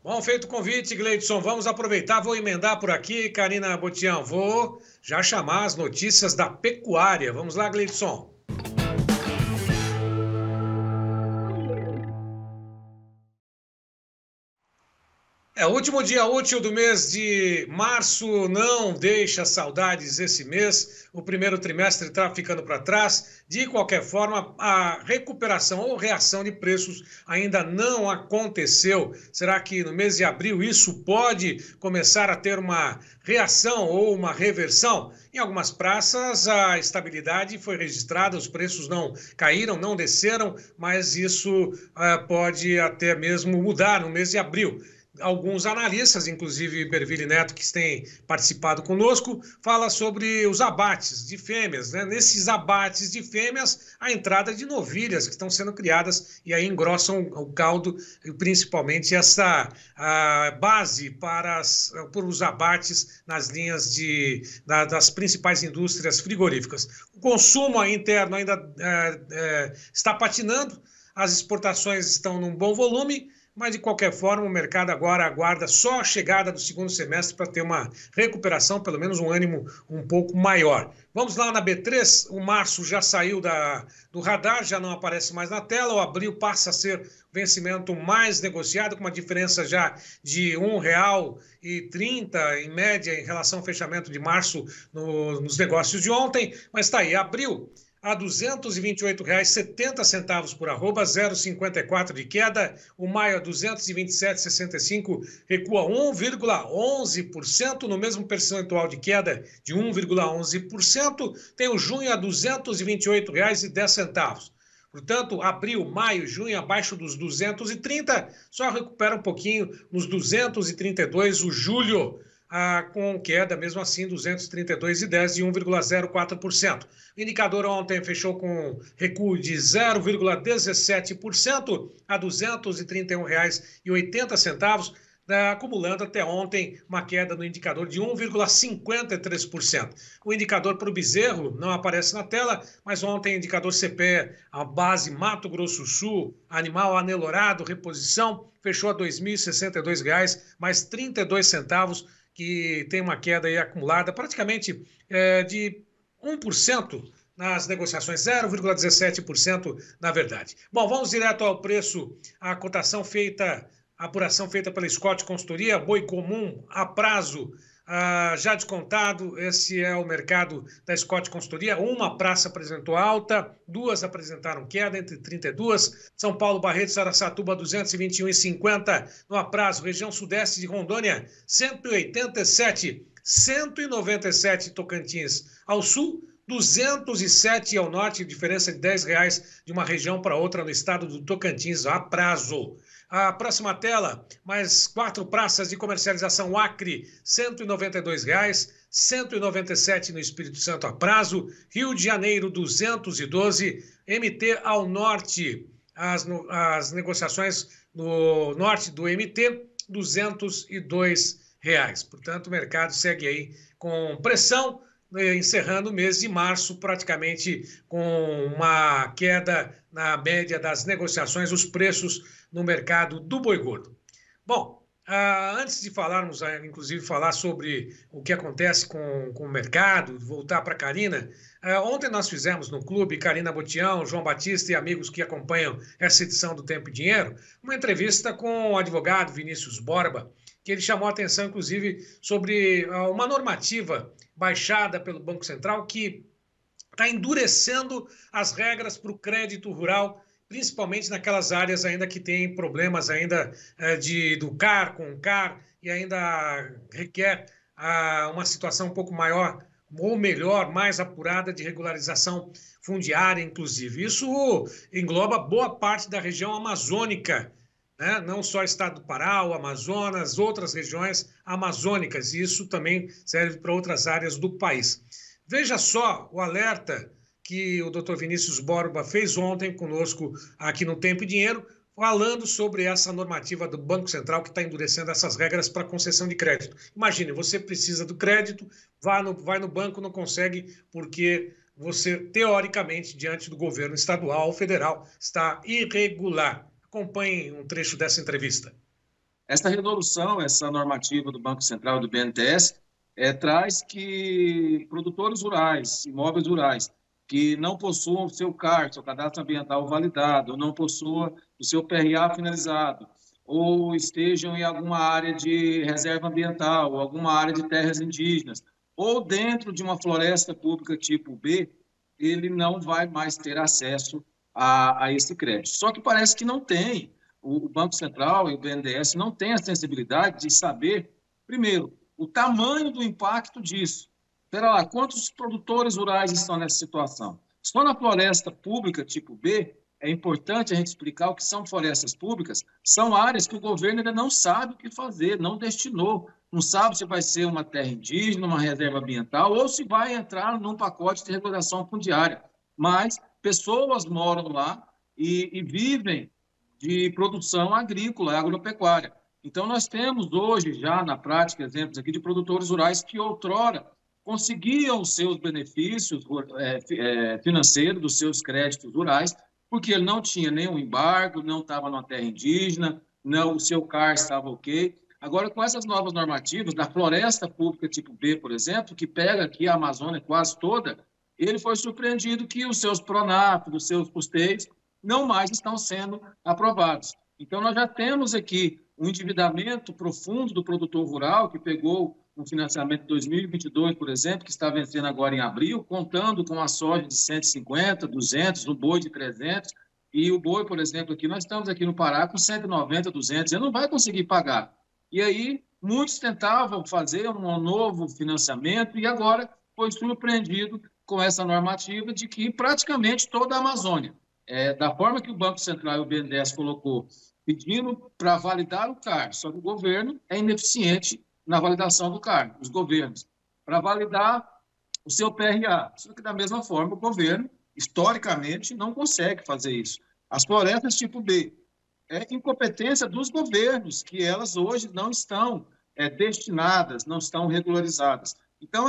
Bom, feito o convite, Gleidson, vamos aproveitar, vou emendar por aqui, Karina Botião, vou já chamar as notícias da pecuária. Vamos lá, Gleidson. O último dia útil do mês de março não deixa saudades esse mês. O primeiro trimestre está ficando para trás. De qualquer forma, a recuperação ou reação de preços ainda não aconteceu. Será que no mês de abril isso pode começar a ter uma reação ou uma reversão? Em algumas praças a estabilidade foi registrada, os preços não caíram, não desceram, mas isso pode até mesmo mudar no mês de abril. Alguns analistas, inclusive Berville Neto, que tem participado conosco, fala sobre os abates de fêmeas, né? Nesses abates de fêmeas, a entrada de novilhas que estão sendo criadas e aí engrossam o caldo, principalmente essa base para os abates nas linhas das principais indústrias frigoríficas. O consumo interno ainda está patinando, as exportações estão num bom volume, mas, de qualquer forma, o mercado agora aguarda só a chegada do segundo semestre para ter uma recuperação, pelo menos um ânimo um pouco maior. Vamos lá na B3, o março já saiu do radar, já não aparece mais na tela, o abril passa a ser o vencimento mais negociado, com uma diferença já de R$ 1,30 em média em relação ao fechamento de março nos negócios de ontem, mas está aí, abril a R$ 228,70 por arroba, 0,54 de queda. O maio a R$ 227,65, recua 1,11%, no mesmo percentual de queda de 1,11%. Tem o junho a R$ 228,10. Portanto, abril, maio, junho, abaixo dos 230, só recupera um pouquinho nos 232 o julho. Com queda, mesmo assim, 232,10 e 1,04%. O indicador ontem fechou com recuo de 0,17% a R$ 231,80, acumulando até ontem uma queda no indicador de 1,53%. O indicador para o bezerro não aparece na tela, mas ontem o indicador CPE, a base Mato Grosso do Sul, animal anelorado, reposição, fechou a R$ 2.062, mais 32 centavos, que tem uma queda aí acumulada praticamente de 1% nas negociações, 0,17% na verdade. Bom, vamos direto ao preço, a cotação feita, a apuração feita pela Scott Consultoria, boi comum a prazo já descontado, esse é o mercado da Scott Consultoria, uma praça apresentou alta, duas apresentaram queda, entre 32, São Paulo, Barretos, Araçatuba, 221,50, no aprazo, região sudeste de Rondônia, 187, 197 Tocantins ao sul, 207 ao norte, diferença de R$ 10 de uma região para outra no estado do Tocantins, a prazo. A próxima tela, mais 4 praças de comercialização Acre, R$ 192,00, 197 no Espírito Santo a prazo, Rio de Janeiro, 212, MT ao norte, as negociações no norte do MT, R$ 202,00. Portanto, o mercado segue aí com pressão, encerrando o mês de março praticamente com uma queda na média das negociações, os preços no mercado do boi gordo. Bom, antes de falarmos, inclusive, falar sobre o que acontece com o mercado, voltar para a Karina, Ontem nós fizemos no clube, Karina Botião, João Batista e amigos que acompanham essa edição do Tempo e Dinheiro, uma entrevista com o advogado Vinícius Borba, que ele chamou a atenção, inclusive, sobre uma normativa baixada pelo Banco Central que está endurecendo as regras para o crédito rural, principalmente naquelas áreas ainda que tem problemas ainda do CAR com o CAR e ainda requer uma situação um pouco maior ou melhor, mais apurada de regularização fundiária, inclusive. Isso engloba boa parte da região amazônica, né? Não só o estado do Pará, o Amazonas, outras regiões amazônicas. Isso também serve para outras áreas do país. Veja só o alerta que o Dr. Vinícius Borba fez ontem conosco aqui no Tempo e Dinheiro, falando sobre essa normativa do Banco Central que está endurecendo essas regras para concessão de crédito. Imagine, você precisa do crédito, vai no banco, não consegue, porque você, teoricamente, diante do governo estadual ou federal, está irregular. Acompanhe um trecho dessa entrevista. Essa resolução, essa normativa do Banco Central e do BNDES, traz que produtores rurais, imóveis rurais, que não possuam o seu CAR, seu cadastro ambiental validado, ou não possua o seu PRA finalizado, ou estejam em alguma área de reserva ambiental, ou alguma área de terras indígenas, ou dentro de uma floresta pública tipo B, ele não vai mais ter acesso a esse crédito. Só que parece que não tem, o Banco Central e o BNDES não têm a sensibilidade de saber, primeiro, o tamanho do impacto disso. Espera lá, quantos produtores rurais estão nessa situação? Só na floresta pública tipo B, é importante a gente explicar o que são florestas públicas, são áreas que o governo ainda não sabe o que fazer, não destinou, não sabe se vai ser uma terra indígena, uma reserva ambiental, ou se vai entrar num pacote de regularização fundiária. Mas pessoas moram lá e vivem de produção agrícola, agropecuária. Então, nós temos hoje já na prática exemplos aqui de produtores rurais que outrora conseguiam os seus benefícios financeiros dos seus créditos rurais, porque ele não tinha nenhum embargo, não estava numa terra indígena, não, o seu CAR estava ok. Agora, com essas novas normativas, da floresta pública tipo B, por exemplo, que pega aqui a Amazônia quase toda, ele foi surpreendido que os seus PRONAF, os seus custeios, não mais estão sendo aprovados. Então, nós já temos aqui um endividamento profundo do produtor rural, que pegou um financiamento de 2022, por exemplo, que está vencendo agora em abril, contando com a soja de 150, 200, o boi de 300, e o boi, por exemplo, aqui, nós estamos aqui no Pará com 190, 200, ele não vai conseguir pagar. E aí, muitos tentavam fazer um novo financiamento e agora foi surpreendido com essa normativa de que praticamente toda a Amazônia, da forma que o Banco Central e o BNDES colocou, pedindo para validar o CAR, só que o governo é ineficiente na validação do CAR, os governos, para validar o seu PRA. Só que, da mesma forma, o governo, historicamente, não consegue fazer isso. As florestas tipo B, é incompetência dos governos, que elas hoje não estão destinadas, não estão regularizadas. Então,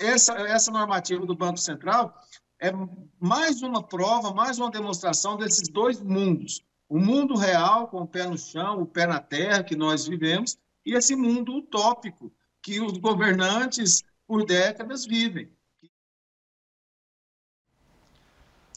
essa normativa do Banco Central é mais uma prova, mais uma demonstração desses dois mundos. O mundo real, com o pé no chão, o pé na terra que nós vivemos, e esse mundo utópico que os governantes por décadas vivem.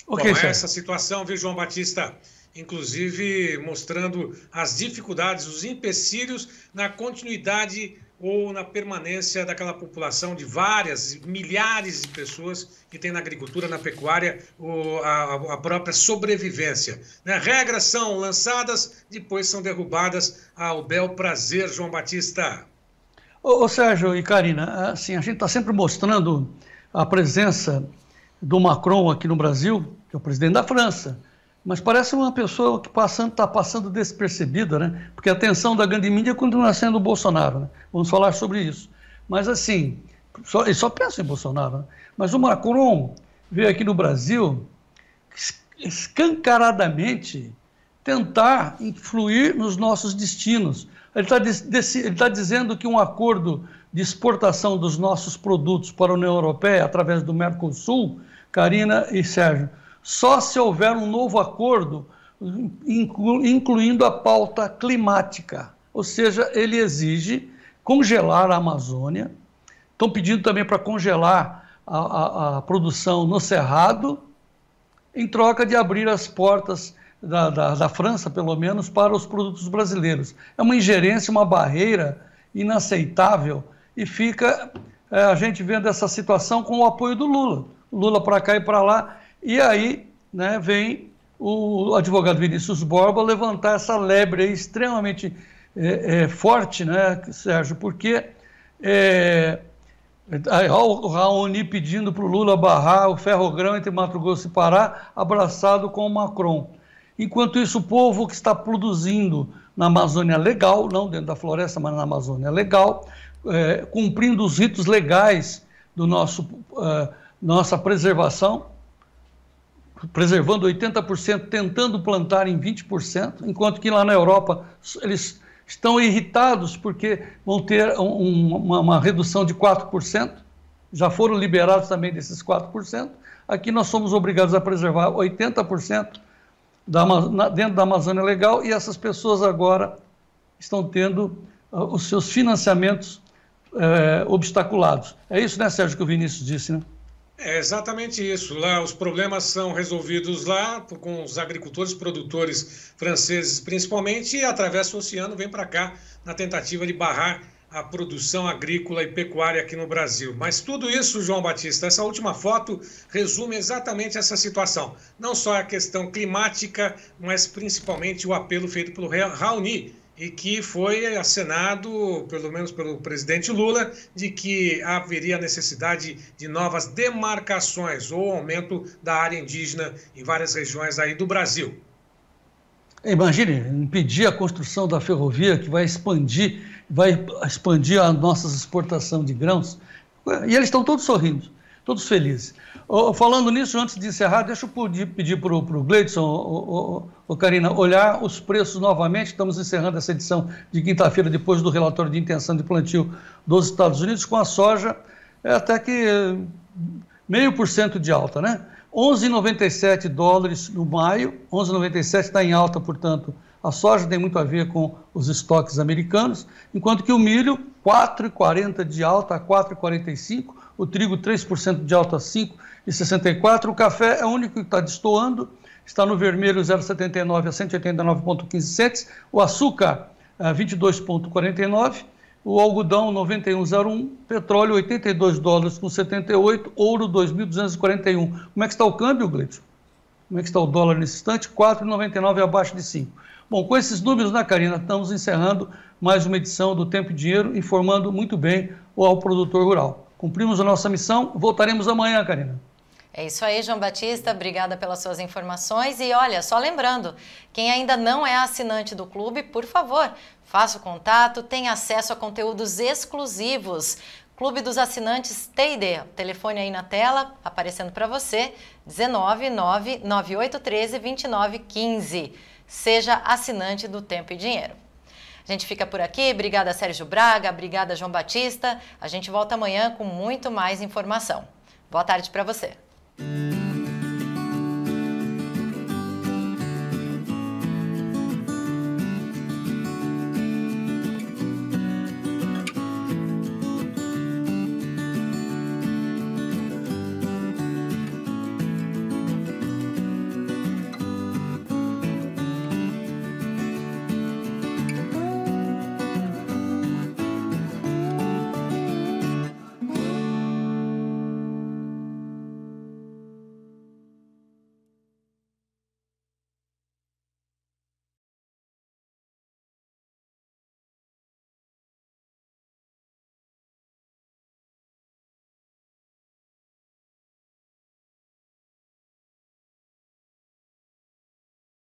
Okay, bom, essa situação, viu, João Batista, inclusive mostrando as dificuldades, os empecilhos na continuidade ou na permanência daquela população de várias, milhares de pessoas que tem na agricultura, na pecuária, a própria sobrevivência. Né? Regras são lançadas, depois são derrubadas ao bel prazer, João Batista. Ô Sérgio e Karina, assim, a gente está sempre mostrando a presença do Macron aqui no Brasil, que é o presidente da França, mas parece uma pessoa que está passando despercebida, né? Porque a atenção da grande mídia continua sendo o Bolsonaro, né? Vamos falar sobre isso. Mas assim, só pensa em Bolsonaro, né? Mas o Macron veio aqui no Brasil escancaradamente tentar influir nos nossos destinos. Ele está dizendo que um acordo de exportação dos nossos produtos para a União Europeia, através do Mercosul, Karina e Sérgio, só se houver um novo acordo, incluindo a pauta climática. Ou seja, ele exige congelar a Amazônia. Estão pedindo também para congelar a produção no Cerrado, em troca de abrir as portas da França, pelo menos, para os produtos brasileiros. É uma ingerência, uma barreira inaceitável, e fica a gente vendo essa situação com o apoio do Lula. Lula para cá e para lá, e aí, né, vem o advogado Vinícius Borba levantar essa lebre aí extremamente forte, né, Sérgio, porque o Raoni pedindo para o Lula barrar o ferrogrão entre Mato Grosso e Pará, abraçado com o Macron. Enquanto isso, o povo que está produzindo na Amazônia legal, não dentro da floresta, mas na Amazônia legal, cumprindo os ritos legais do nossa preservação, preservando 80%, tentando plantar em 20%, enquanto que lá na Europa eles estão irritados porque vão ter uma redução de 4%, já foram liberados também desses 4%. Aqui nós somos obrigados a preservar 80% dentro da Amazônia legal, e essas pessoas agora estão tendo os seus financiamentos obstaculados. É isso, né, Sérgio, que o Vinícius disse, né? É exatamente isso. Lá os problemas são resolvidos lá com os agricultores, produtores franceses principalmente, e atravessa o oceano, vem para cá na tentativa de barrar a produção agrícola e pecuária aqui no Brasil. Mas tudo isso, João Batista, essa última foto resume exatamente essa situação. Não só a questão climática, mas principalmente o apelo feito pelo Raoni, e que foi assinado, pelo menos pelo presidente Lula, de que haveria necessidade de novas demarcações ou aumento da área indígena em várias regiões aí do Brasil. Imagine impedir a construção da ferrovia que vai expandir a nossa exportação de grãos. E eles estão todos sorrindo, todos felizes. Falando nisso, antes de encerrar, deixa eu pedir para o Gleidson, Karina, olhar os preços novamente. Estamos encerrando essa edição de quinta-feira, depois do relatório de intenção de plantio dos Estados Unidos, com a soja até que 0,5% de alta, né? $11,97 no maio, 11,97 está em alta, portanto, a soja tem muito a ver com os estoques americanos, enquanto que o milho, 4,40 de alta a 4,45, o trigo 3% de alta a 5,64, o café é o único que está destoando, está no vermelho 0,79 a 189,15 centes, o açúcar 22,49, o algodão 91,01, petróleo $82,78, ouro 2.241. Como é que está o câmbio, Gleidson? Como é que está o dólar nesse instante? 4,99 abaixo de 5. Bom, com esses números, né, Karina, estamos encerrando mais uma edição do Tempo e Dinheiro, informando muito bem ao produtor rural. Cumprimos a nossa missão, voltaremos amanhã, Karina. É isso aí, João Batista, obrigada pelas suas informações. E olha, só lembrando, quem ainda não é assinante do clube, por favor, faça o contato, tenha acesso a conteúdos exclusivos. Clube dos Assinantes TD, telefone aí na tela, aparecendo para você, 199 9813 2915. Seja assinante do Tempo e Dinheiro. A gente fica por aqui, obrigada Sérgio Braga, obrigada João Batista. A gente volta amanhã com muito mais informação. Boa tarde para você.